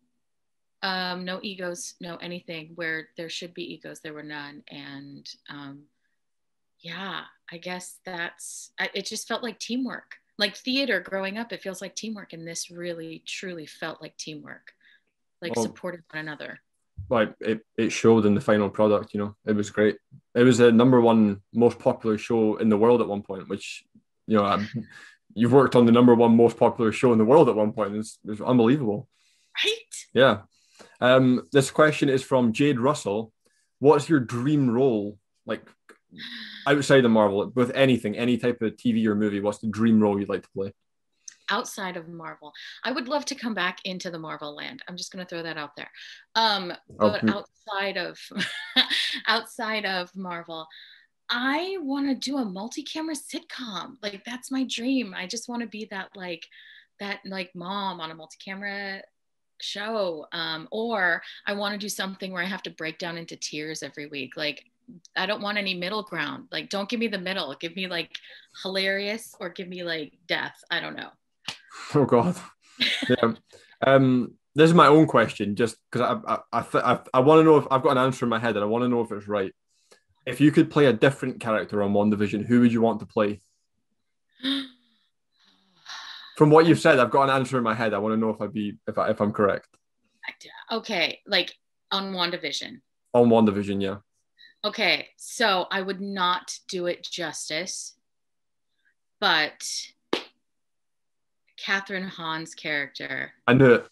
Um, no egos, no anything. Where there should be egos, there were none. And um, yeah. I guess that's, it just felt like teamwork. Like theater growing up, it feels like teamwork. And this really, truly felt like teamwork, like oh, supporting one another. Right. It, it showed in the final product, you know, it was great. It was the number one most popular show in the world at one point, which, you know, I, you've worked on the number one most popular show in the world at one point. It's, it's unbelievable. Right? Yeah. Um, this question is from Jade Russell. What's your dream role? Like, outside of Marvel, with anything, any type of T V or movie, what's the dream role you'd like to play? Outside of Marvel, I would love to come back into the Marvel land. I'm just going to throw that out there. Um, oh, but outside of outside of Marvel, I want to do a multi-camera sitcom. Like, that's my dream. I just want to be that like that like mom on a multi-camera show. Um, or I want to do something where I have to break down into tears every week, like. I don't want any middle ground. Like, don't give me the middle. Give me like hilarious, or give me like death. I don't know. Oh God. Yeah. um, this is my own question, just because I I I, th- I, I want to know if I've got an answer in my head, and I want to know if it's right. If you could play a different character on WandaVision, who would you want to play? From what you've said, I've got an answer in my head. I want to know if I'd be if I, if I'm correct. Okay, like on WandaVision. On WandaVision, yeah. Okay, so I would not do it justice, but Catherine Hahn's character. I knew it.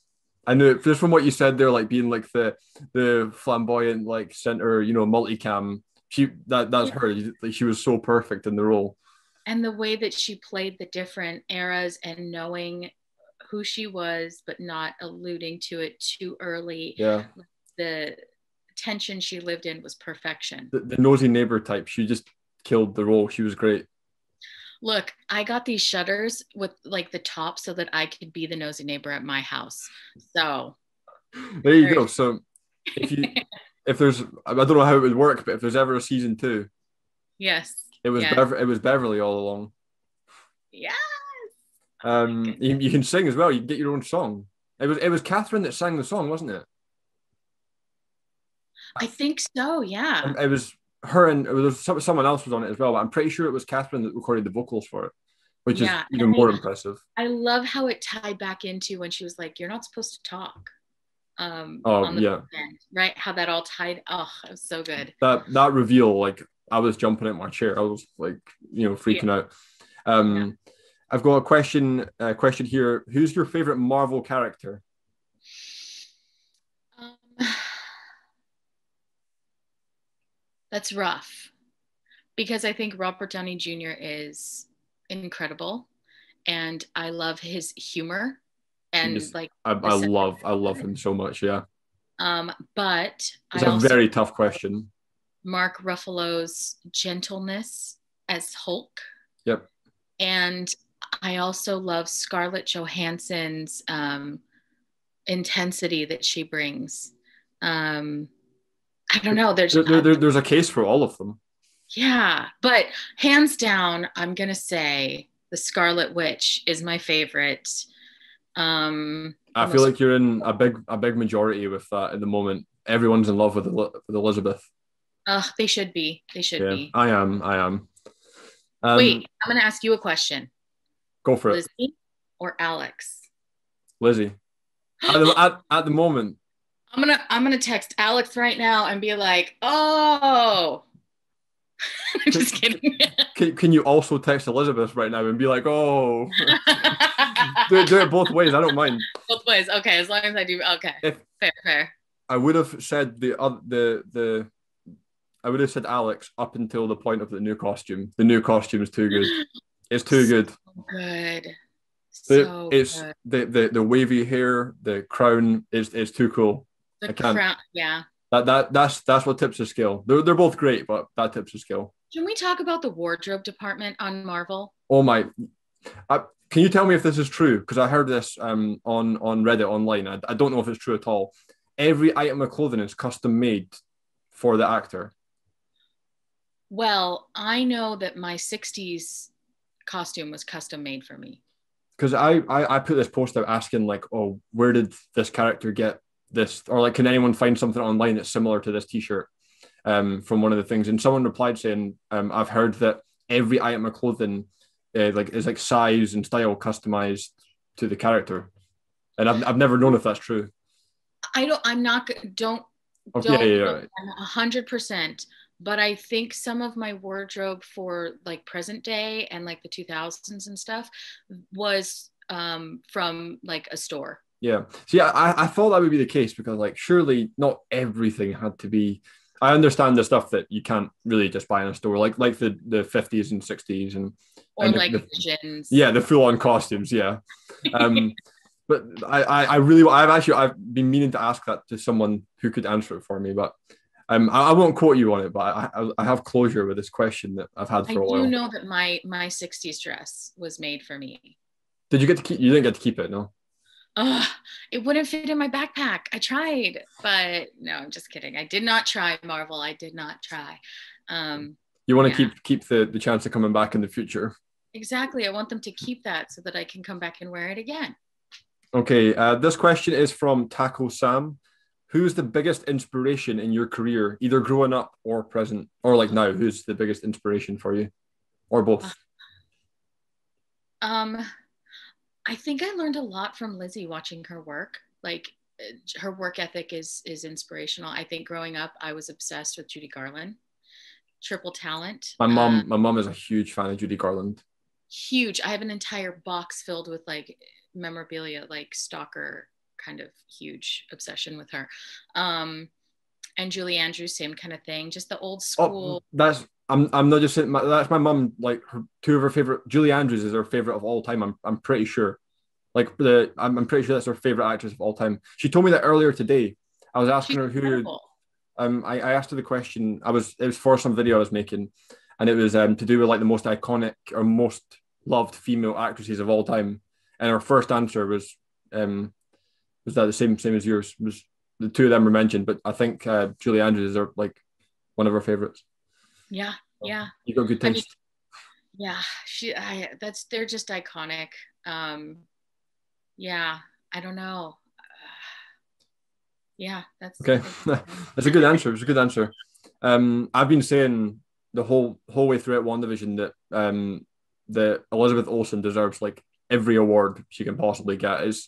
I knew it. Just from what you said there, like being like the the flamboyant, like center, you know, multicam. She that that's yeah. her. Like, she was so perfect in the role. And the way that she played the different eras and knowing who she was, but not alluding to it too early. Yeah. The tension she lived in was perfection. The, the nosy neighbor type, she just killed the role. She was great. Look, I got these shutters with like the top so that I could be the nosy neighbor at my house. So there you go. So if you if there's, I don't know how it would work, but if there's ever a season two, yes, it was yes. Bever- it was Beverly all along. Yes. Um, you, you can sing as well. You can get your own song. It was it was Catherine that sang the song, wasn't it? I think so, yeah. It was her, and it was someone else was on it as well, but I'm pretty sure it was Catherine that recorded the vocals for it, which yeah, is even more impressive. I love how it tied back into when she was like, "You're not supposed to talk." Um, oh, on the yeah. End, right? How that all tied. Oh, it was so good. That that reveal, like, I was jumping at my chair. I was like, you know, freaking yeah. out. Um, yeah. I've got a question, a question here. Who's your favorite Marvel character? That's rough, because I think Robert Downey Junior is incredible, and I love his humor, and just, like I, I love I love him so much. Yeah. Um, but it's I a also, very tough question. Mark Ruffalo's gentleness as Hulk. Yep. And I also love Scarlett Johansson's um, intensity that she brings. Um, I don't know. There's there, there, there's a case for all of them. Yeah, but hands down, I'm gonna say the Scarlet Witch is my favorite. Um, I feel like you're in a big a big majority with that at the moment. Everyone's in love with, with Elizabeth. Ugh, they should be. They should yeah, be. I am. I am. Um, Wait, I'm gonna ask you a question. Go for Lizzie it. Lizzie or Alex? Lizzie. At the, at, at the moment. I'm gonna I'm gonna text Alex right now and be like, oh. I'm just kidding. Can, can you also text Elizabeth right now and be like, oh. do, do it both ways. I don't mind. Both ways. Okay, as long as I do. Okay. If, fair, fair. I would have said the other uh, the the. I would have said Alex up until the point of the new costume. The new costume is too good. It's too so good. Good. So the, it's good. The, the the wavy hair, the crown is is too cool. The I can't. Crown, yeah. That that that's that's what tips the scale. They're they're both great, but that tips the scale. Can we talk about the wardrobe department on Marvel? Oh my! I, can you tell me if this is true? Because I heard this um on on Reddit online. I, I don't know if it's true at all. Every item of clothing is custom made for the actor. Well, I know that my sixties costume was custom made for me. Because I, I I put this post out asking like, oh, where did this character get this? Or like, can anyone find something online that's similar to this t-shirt um, from one of the things? And someone replied saying, um, I've heard that every item of clothing uh, like is like size and style customized to the character. And I've, I've never known if that's true. I don't, I'm not, don't, okay, don't, yeah, yeah, right. I'm one hundred percent. But I think some of my wardrobe for like present day and like the two thousands and stuff was um, from like a store. Yeah. See, I, I thought that would be the case because like surely not everything had to be. I understand the stuff that you can't really just buy in a store, like like the, the fifties and sixties and or and like the, Visions. Yeah, the full on costumes. Yeah. Um, but I, I I really I've actually I've been meaning to ask that to someone who could answer it for me, but. Um, I, I won't quote you on it, but I, I have closure with this question that I've had for a while. I do know that my my sixties dress was made for me. Did you get to keep? You didn't get to keep it, no. Ugh, it wouldn't fit in my backpack. I tried, but no, I'm just kidding. I did not try, Marvel. I did not try. Um, you want to yeah. keep keep the the chance of coming back in the future. Exactly. I want them to keep that so that I can come back and wear it again. Okay. Uh, this question is from Taco Sam. Who's the biggest inspiration in your career, either growing up or present, or like now? Who's the biggest inspiration for you, or both? Um, I think I learned a lot from Lizzie watching her work. Like, her work ethic is is inspirational. I think growing up, I was obsessed with Judy Garland, Triple Talent. My mom, um, my mom is a huge fan of Judy Garland. Huge. I have an entire box filled with like memorabilia, like Stalker. Kind of huge obsession with her, um, and Julie Andrews, same kind of thing. Just the old school. Oh, that's I'm I'm not just saying my, that's my mum. Like her, two of her favorite. Julie Andrews is her favorite of all time. I'm I'm pretty sure. Like the I'm, I'm pretty sure that's her favorite actress of all time. She told me that earlier today. I was asking She's her who. Incredible. Um, I, I asked her the question. I was it was for some video I was making, and it was um to do with like the most iconic or most loved female actresses of all time. And her first answer was um. Was that the same same as yours? Was the two of them were mentioned, but I think uh, Julie Andrews is our, like one of her favorites. Yeah, so yeah. You got good taste. I mean, yeah, she. I, that's they're just iconic. Um, yeah, I don't know. Uh, yeah, that's okay. That's a good answer. It's a good answer. Um, I've been saying the whole whole way throughout WandaVision that um, that Elizabeth Olsen deserves like every award she can possibly get. Is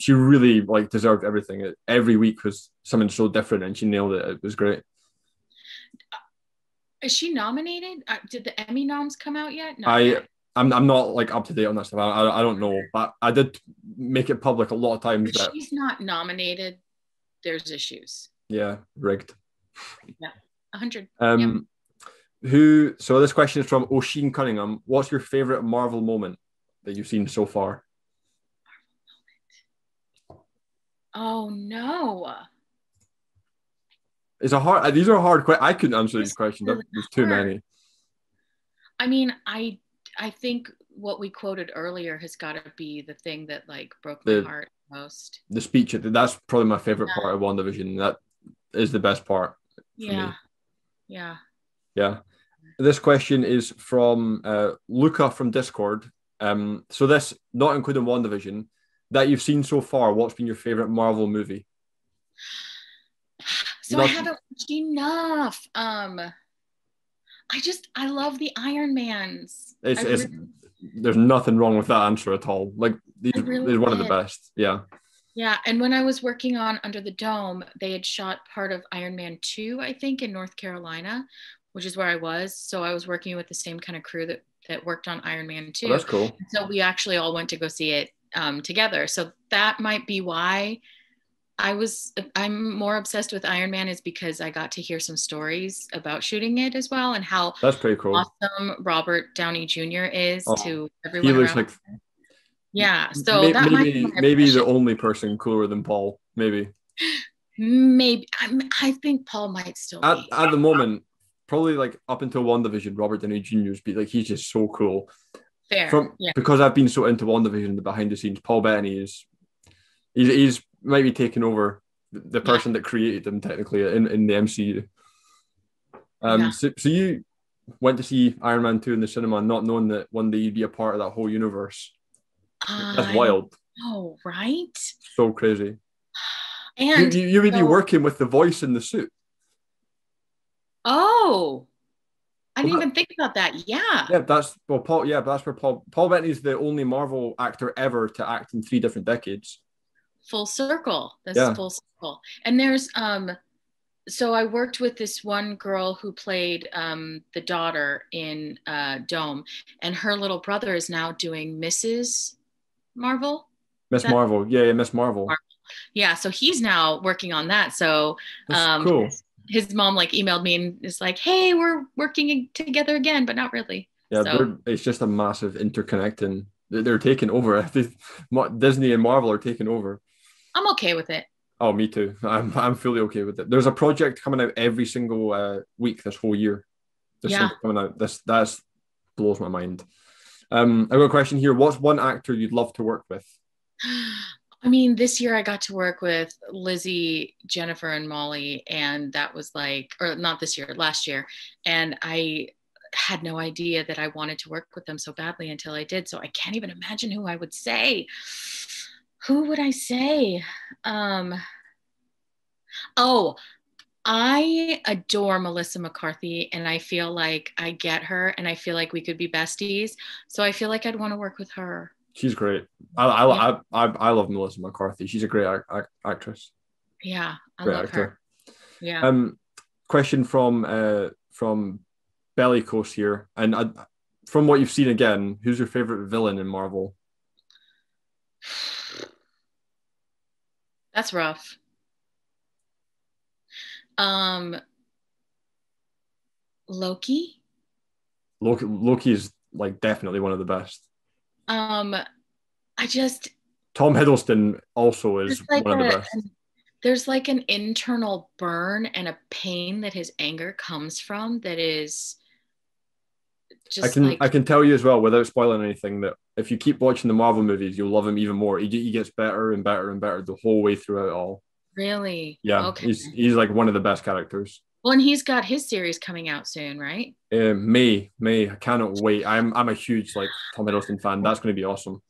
She really like deserved everything. Every week was something so different, and she nailed it. It was great. Is she nominated? Uh, did the Emmy noms come out yet? No. I I'm I'm not like up to date on that stuff. I I, I don't know, but I did make it public a lot of times. If that she's not nominated, there's issues. Yeah, rigged. Yeah, a hundred. Um, yeah. Who? So this question is from Oisin Cunningham. What's your favorite Marvel moment that you've seen so far? Oh no. It's a hard. These are hard questions. I couldn't answer these questions. There's too many. I mean, I I think what we quoted earlier has got to be the thing that like broke the, my heart most. The speech. That's probably my favorite yeah. part of WandaVision. That is the best part. Yeah. Me. Yeah. Yeah. This question is from uh, Luca from Discord. Um, so this, not including WandaVision, that you've seen so far, what's been your favorite Marvel movie? So not- I haven't watched enough. Um, I just, I love the Iron Mans. It's, it's, really- there's nothing wrong with that answer at all. Like, these really is one did. of the best. Yeah. Yeah, and when I was working on Under the Dome, they had shot part of Iron Man two, I think, in North Carolina, which is where I was. So I was working with the same kind of crew that, that worked on Iron Man two. Oh, that's cool. And so we actually all went to go see it um, together. So that might be why I was, I'm more obsessed with Iron Man, is because I got to hear some stories about shooting it as well, and how that's pretty cool. awesome Robert Downey Junior is oh, to everyone. He looks around. like... Yeah, so maybe, that might maybe, be maybe the only person cooler than Paul, maybe. Maybe. I, I think Paul might still at, be. At the moment, probably like up until WandaVision, Robert Downey Junior's be like, he's just so cool. Fair. From, yeah. Because I've been so into WandaVision, the behind the scenes, Paul Bettany is, he's, he's maybe taking over the person yeah. that created them technically in, in the M C U. Um, yeah. so, so you went to see Iron Man two in the cinema, not knowing that one day you'd be a part of that whole universe. That's wild. Oh, right? So crazy. And you, you, you would so, be working with the voice in the suit. Oh, I didn't well, even that, think about that. Yeah. Yeah, that's well, Paul. Yeah, that's where Paul Paul Bettany is the only Marvel actor ever to act in three different decades. Full circle. That's yeah. full circle. And there's um, so I worked with this one girl who played um the daughter in uh Dome, and her little brother is now doing Missus Marvel? Miss that- Marvel. Yeah, yeah, Miss Marvel. Marvel. Yeah, so he's now working on that. So um, cool. his, his mom like emailed me and is like, hey, we're working together again, but not really. Yeah, so. It's just a massive interconnecting. They're, they're taking over. Disney and Marvel are taking over. I'm okay with it. Oh, me too. I'm I'm fully okay with it. There's a project coming out every single uh, week this whole year. There's yeah. something coming out. This that's blows my mind. Um, I've got a question here. What's one actor you'd love to work with? I mean, this year I got to work with Lizzie, Jennifer, and Molly, and that was like, or not this year, last year. And I had no idea that I wanted to work with them so badly until I did. So I can't even imagine who I would say. Who would I say? Um, oh, I adore Melissa McCarthy, and I feel like I get her, and I feel like we could be besties. So I feel like I'd want to work with her. She's great. I I yeah. I, I, I love Melissa McCarthy. She's a great act- actress. Yeah, I great love actor. her. Yeah. Um, question from uh from Bellicose here, and I, from what you've seen again, who's your favorite villain in Marvel? That's rough. Um, Loki? Loki. Loki is like definitely one of the best. Um, I just. Tom Hiddleston also is like one a, of the best. An, there's like an internal burn and a pain that his anger comes from that is. Just I can like, I can tell you as well, without spoiling anything, that if you keep watching the Marvel movies, you'll love him even more. He, he gets better and better and better the whole way throughout it all. Really? Yeah, okay. he's he's like one of the best characters. Well, and he's got his series coming out soon, right? Uh, May, May. I cannot wait. I'm I'm a huge like Tom Hiddleston fan. That's going to be awesome.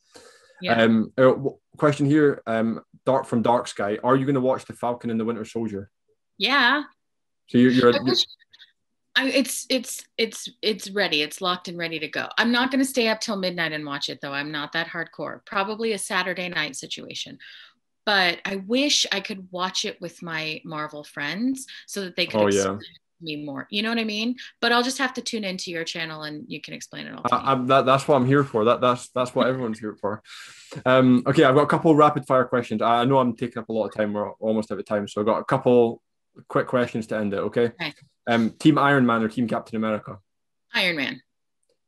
Yeah. Um, uh, question here, um, Dark from Dark Sky. Are you going to watch The Falcon and the Winter Soldier? Yeah. So you're. you're, I wish, I, it's it's it's it's ready. It's locked and ready to go. I'm not going to stay up till midnight and watch it though. I'm not that hardcore. Probably a Saturday night situation. But I wish I could watch it with my Marvel friends so that they could oh, explain yeah. me more. You know what I mean? But I'll just have to tune into your channel and you can explain it all to I, me. That, that's what I'm here for. That, that's that's what everyone's here for. Um, okay, I've got a couple rapid fire questions. I know I'm taking up a lot of time. We're almost out of time. So I've got a couple quick questions to end it, okay? okay. Um, Team Iron Man or Team Captain America? Iron Man.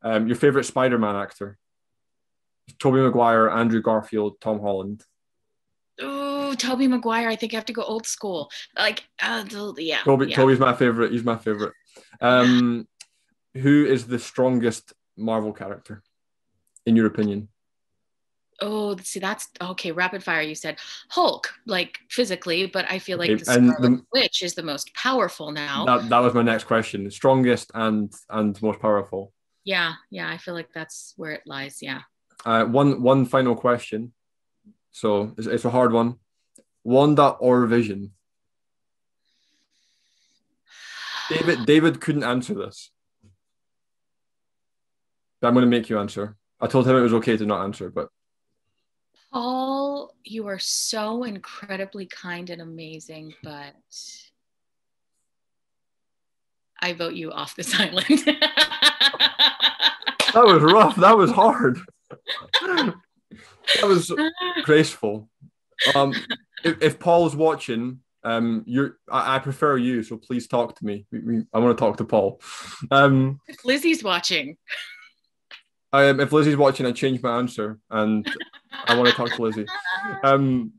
Um, your favorite Spider-Man actor? Tobey Maguire, Andrew Garfield, Tom Holland. Oh, go Tobey Maguire. I think I have to go old school. Like, uh, yeah. Tobey, yeah. Tobey's my favorite. He's my favorite. Um, who is the strongest Marvel character, in your opinion? Oh, see, that's okay. Rapid fire, you said Hulk, like physically, but I feel like okay. the Scarlet the, Witch is the most powerful now. That, that was my next question. The strongest and and most powerful. Yeah, yeah, I feel like that's where it lies. Yeah. Uh, one one final question. So it's, it's a hard one. Wanda or Vision? David David couldn't answer this. I'm going to make you answer. I told him it was okay to not answer, but. Paul, you are so incredibly kind and amazing, but I vote you off this island. That was rough. That was hard. That was graceful. Um, if, if Paul's watching, um, you're. I, I prefer you, so please talk to me. We, we, I want to talk to Paul. Um, if Lizzie's watching. Um, if Lizzie's watching, I change my answer and. I want to talk to Lizzie. Um,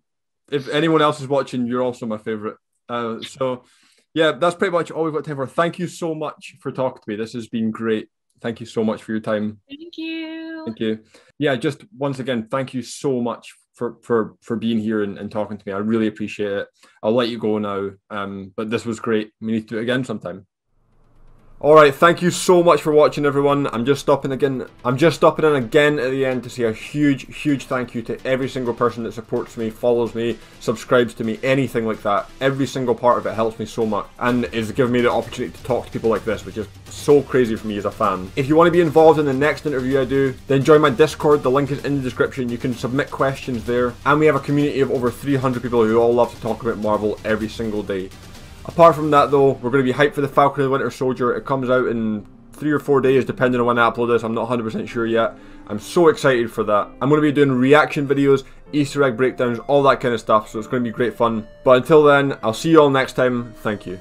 if anyone else is watching, you're also my favorite. Uh, so, yeah, that's pretty much all we've got time for. Thank you so much for talking to me. This has been great. Thank you so much for your time. Thank you. Thank you. Yeah, just once again, thank you so much for for, for being here and, and talking to me. I really appreciate it. I'll let you go now. Um, but this was great. We need to do it again sometime. All right, thank you so much for watching, everyone. I'm just stopping again. I'm just stopping in again at the end to say a huge, huge thank you to every single person that supports me, follows me, subscribes to me, anything like that. Every single part of it helps me so much and is giving me the opportunity to talk to people like this, which is so crazy for me as a fan. If you want to be involved in the next interview I do, then join my Discord. The link is in the description. You can submit questions there. And we have a community of over three hundred people who all love to talk about Marvel every single day. Apart from that, though, we're going to be hyped for the Falcon and the Winter Soldier. It comes out in three or four days, depending on when I upload this. I'm not one hundred percent sure yet. I'm so excited for that. I'm going to be doing reaction videos, Easter egg breakdowns, all that kind of stuff. So it's going to be great fun. But until then, I'll see you all next time. Thank you.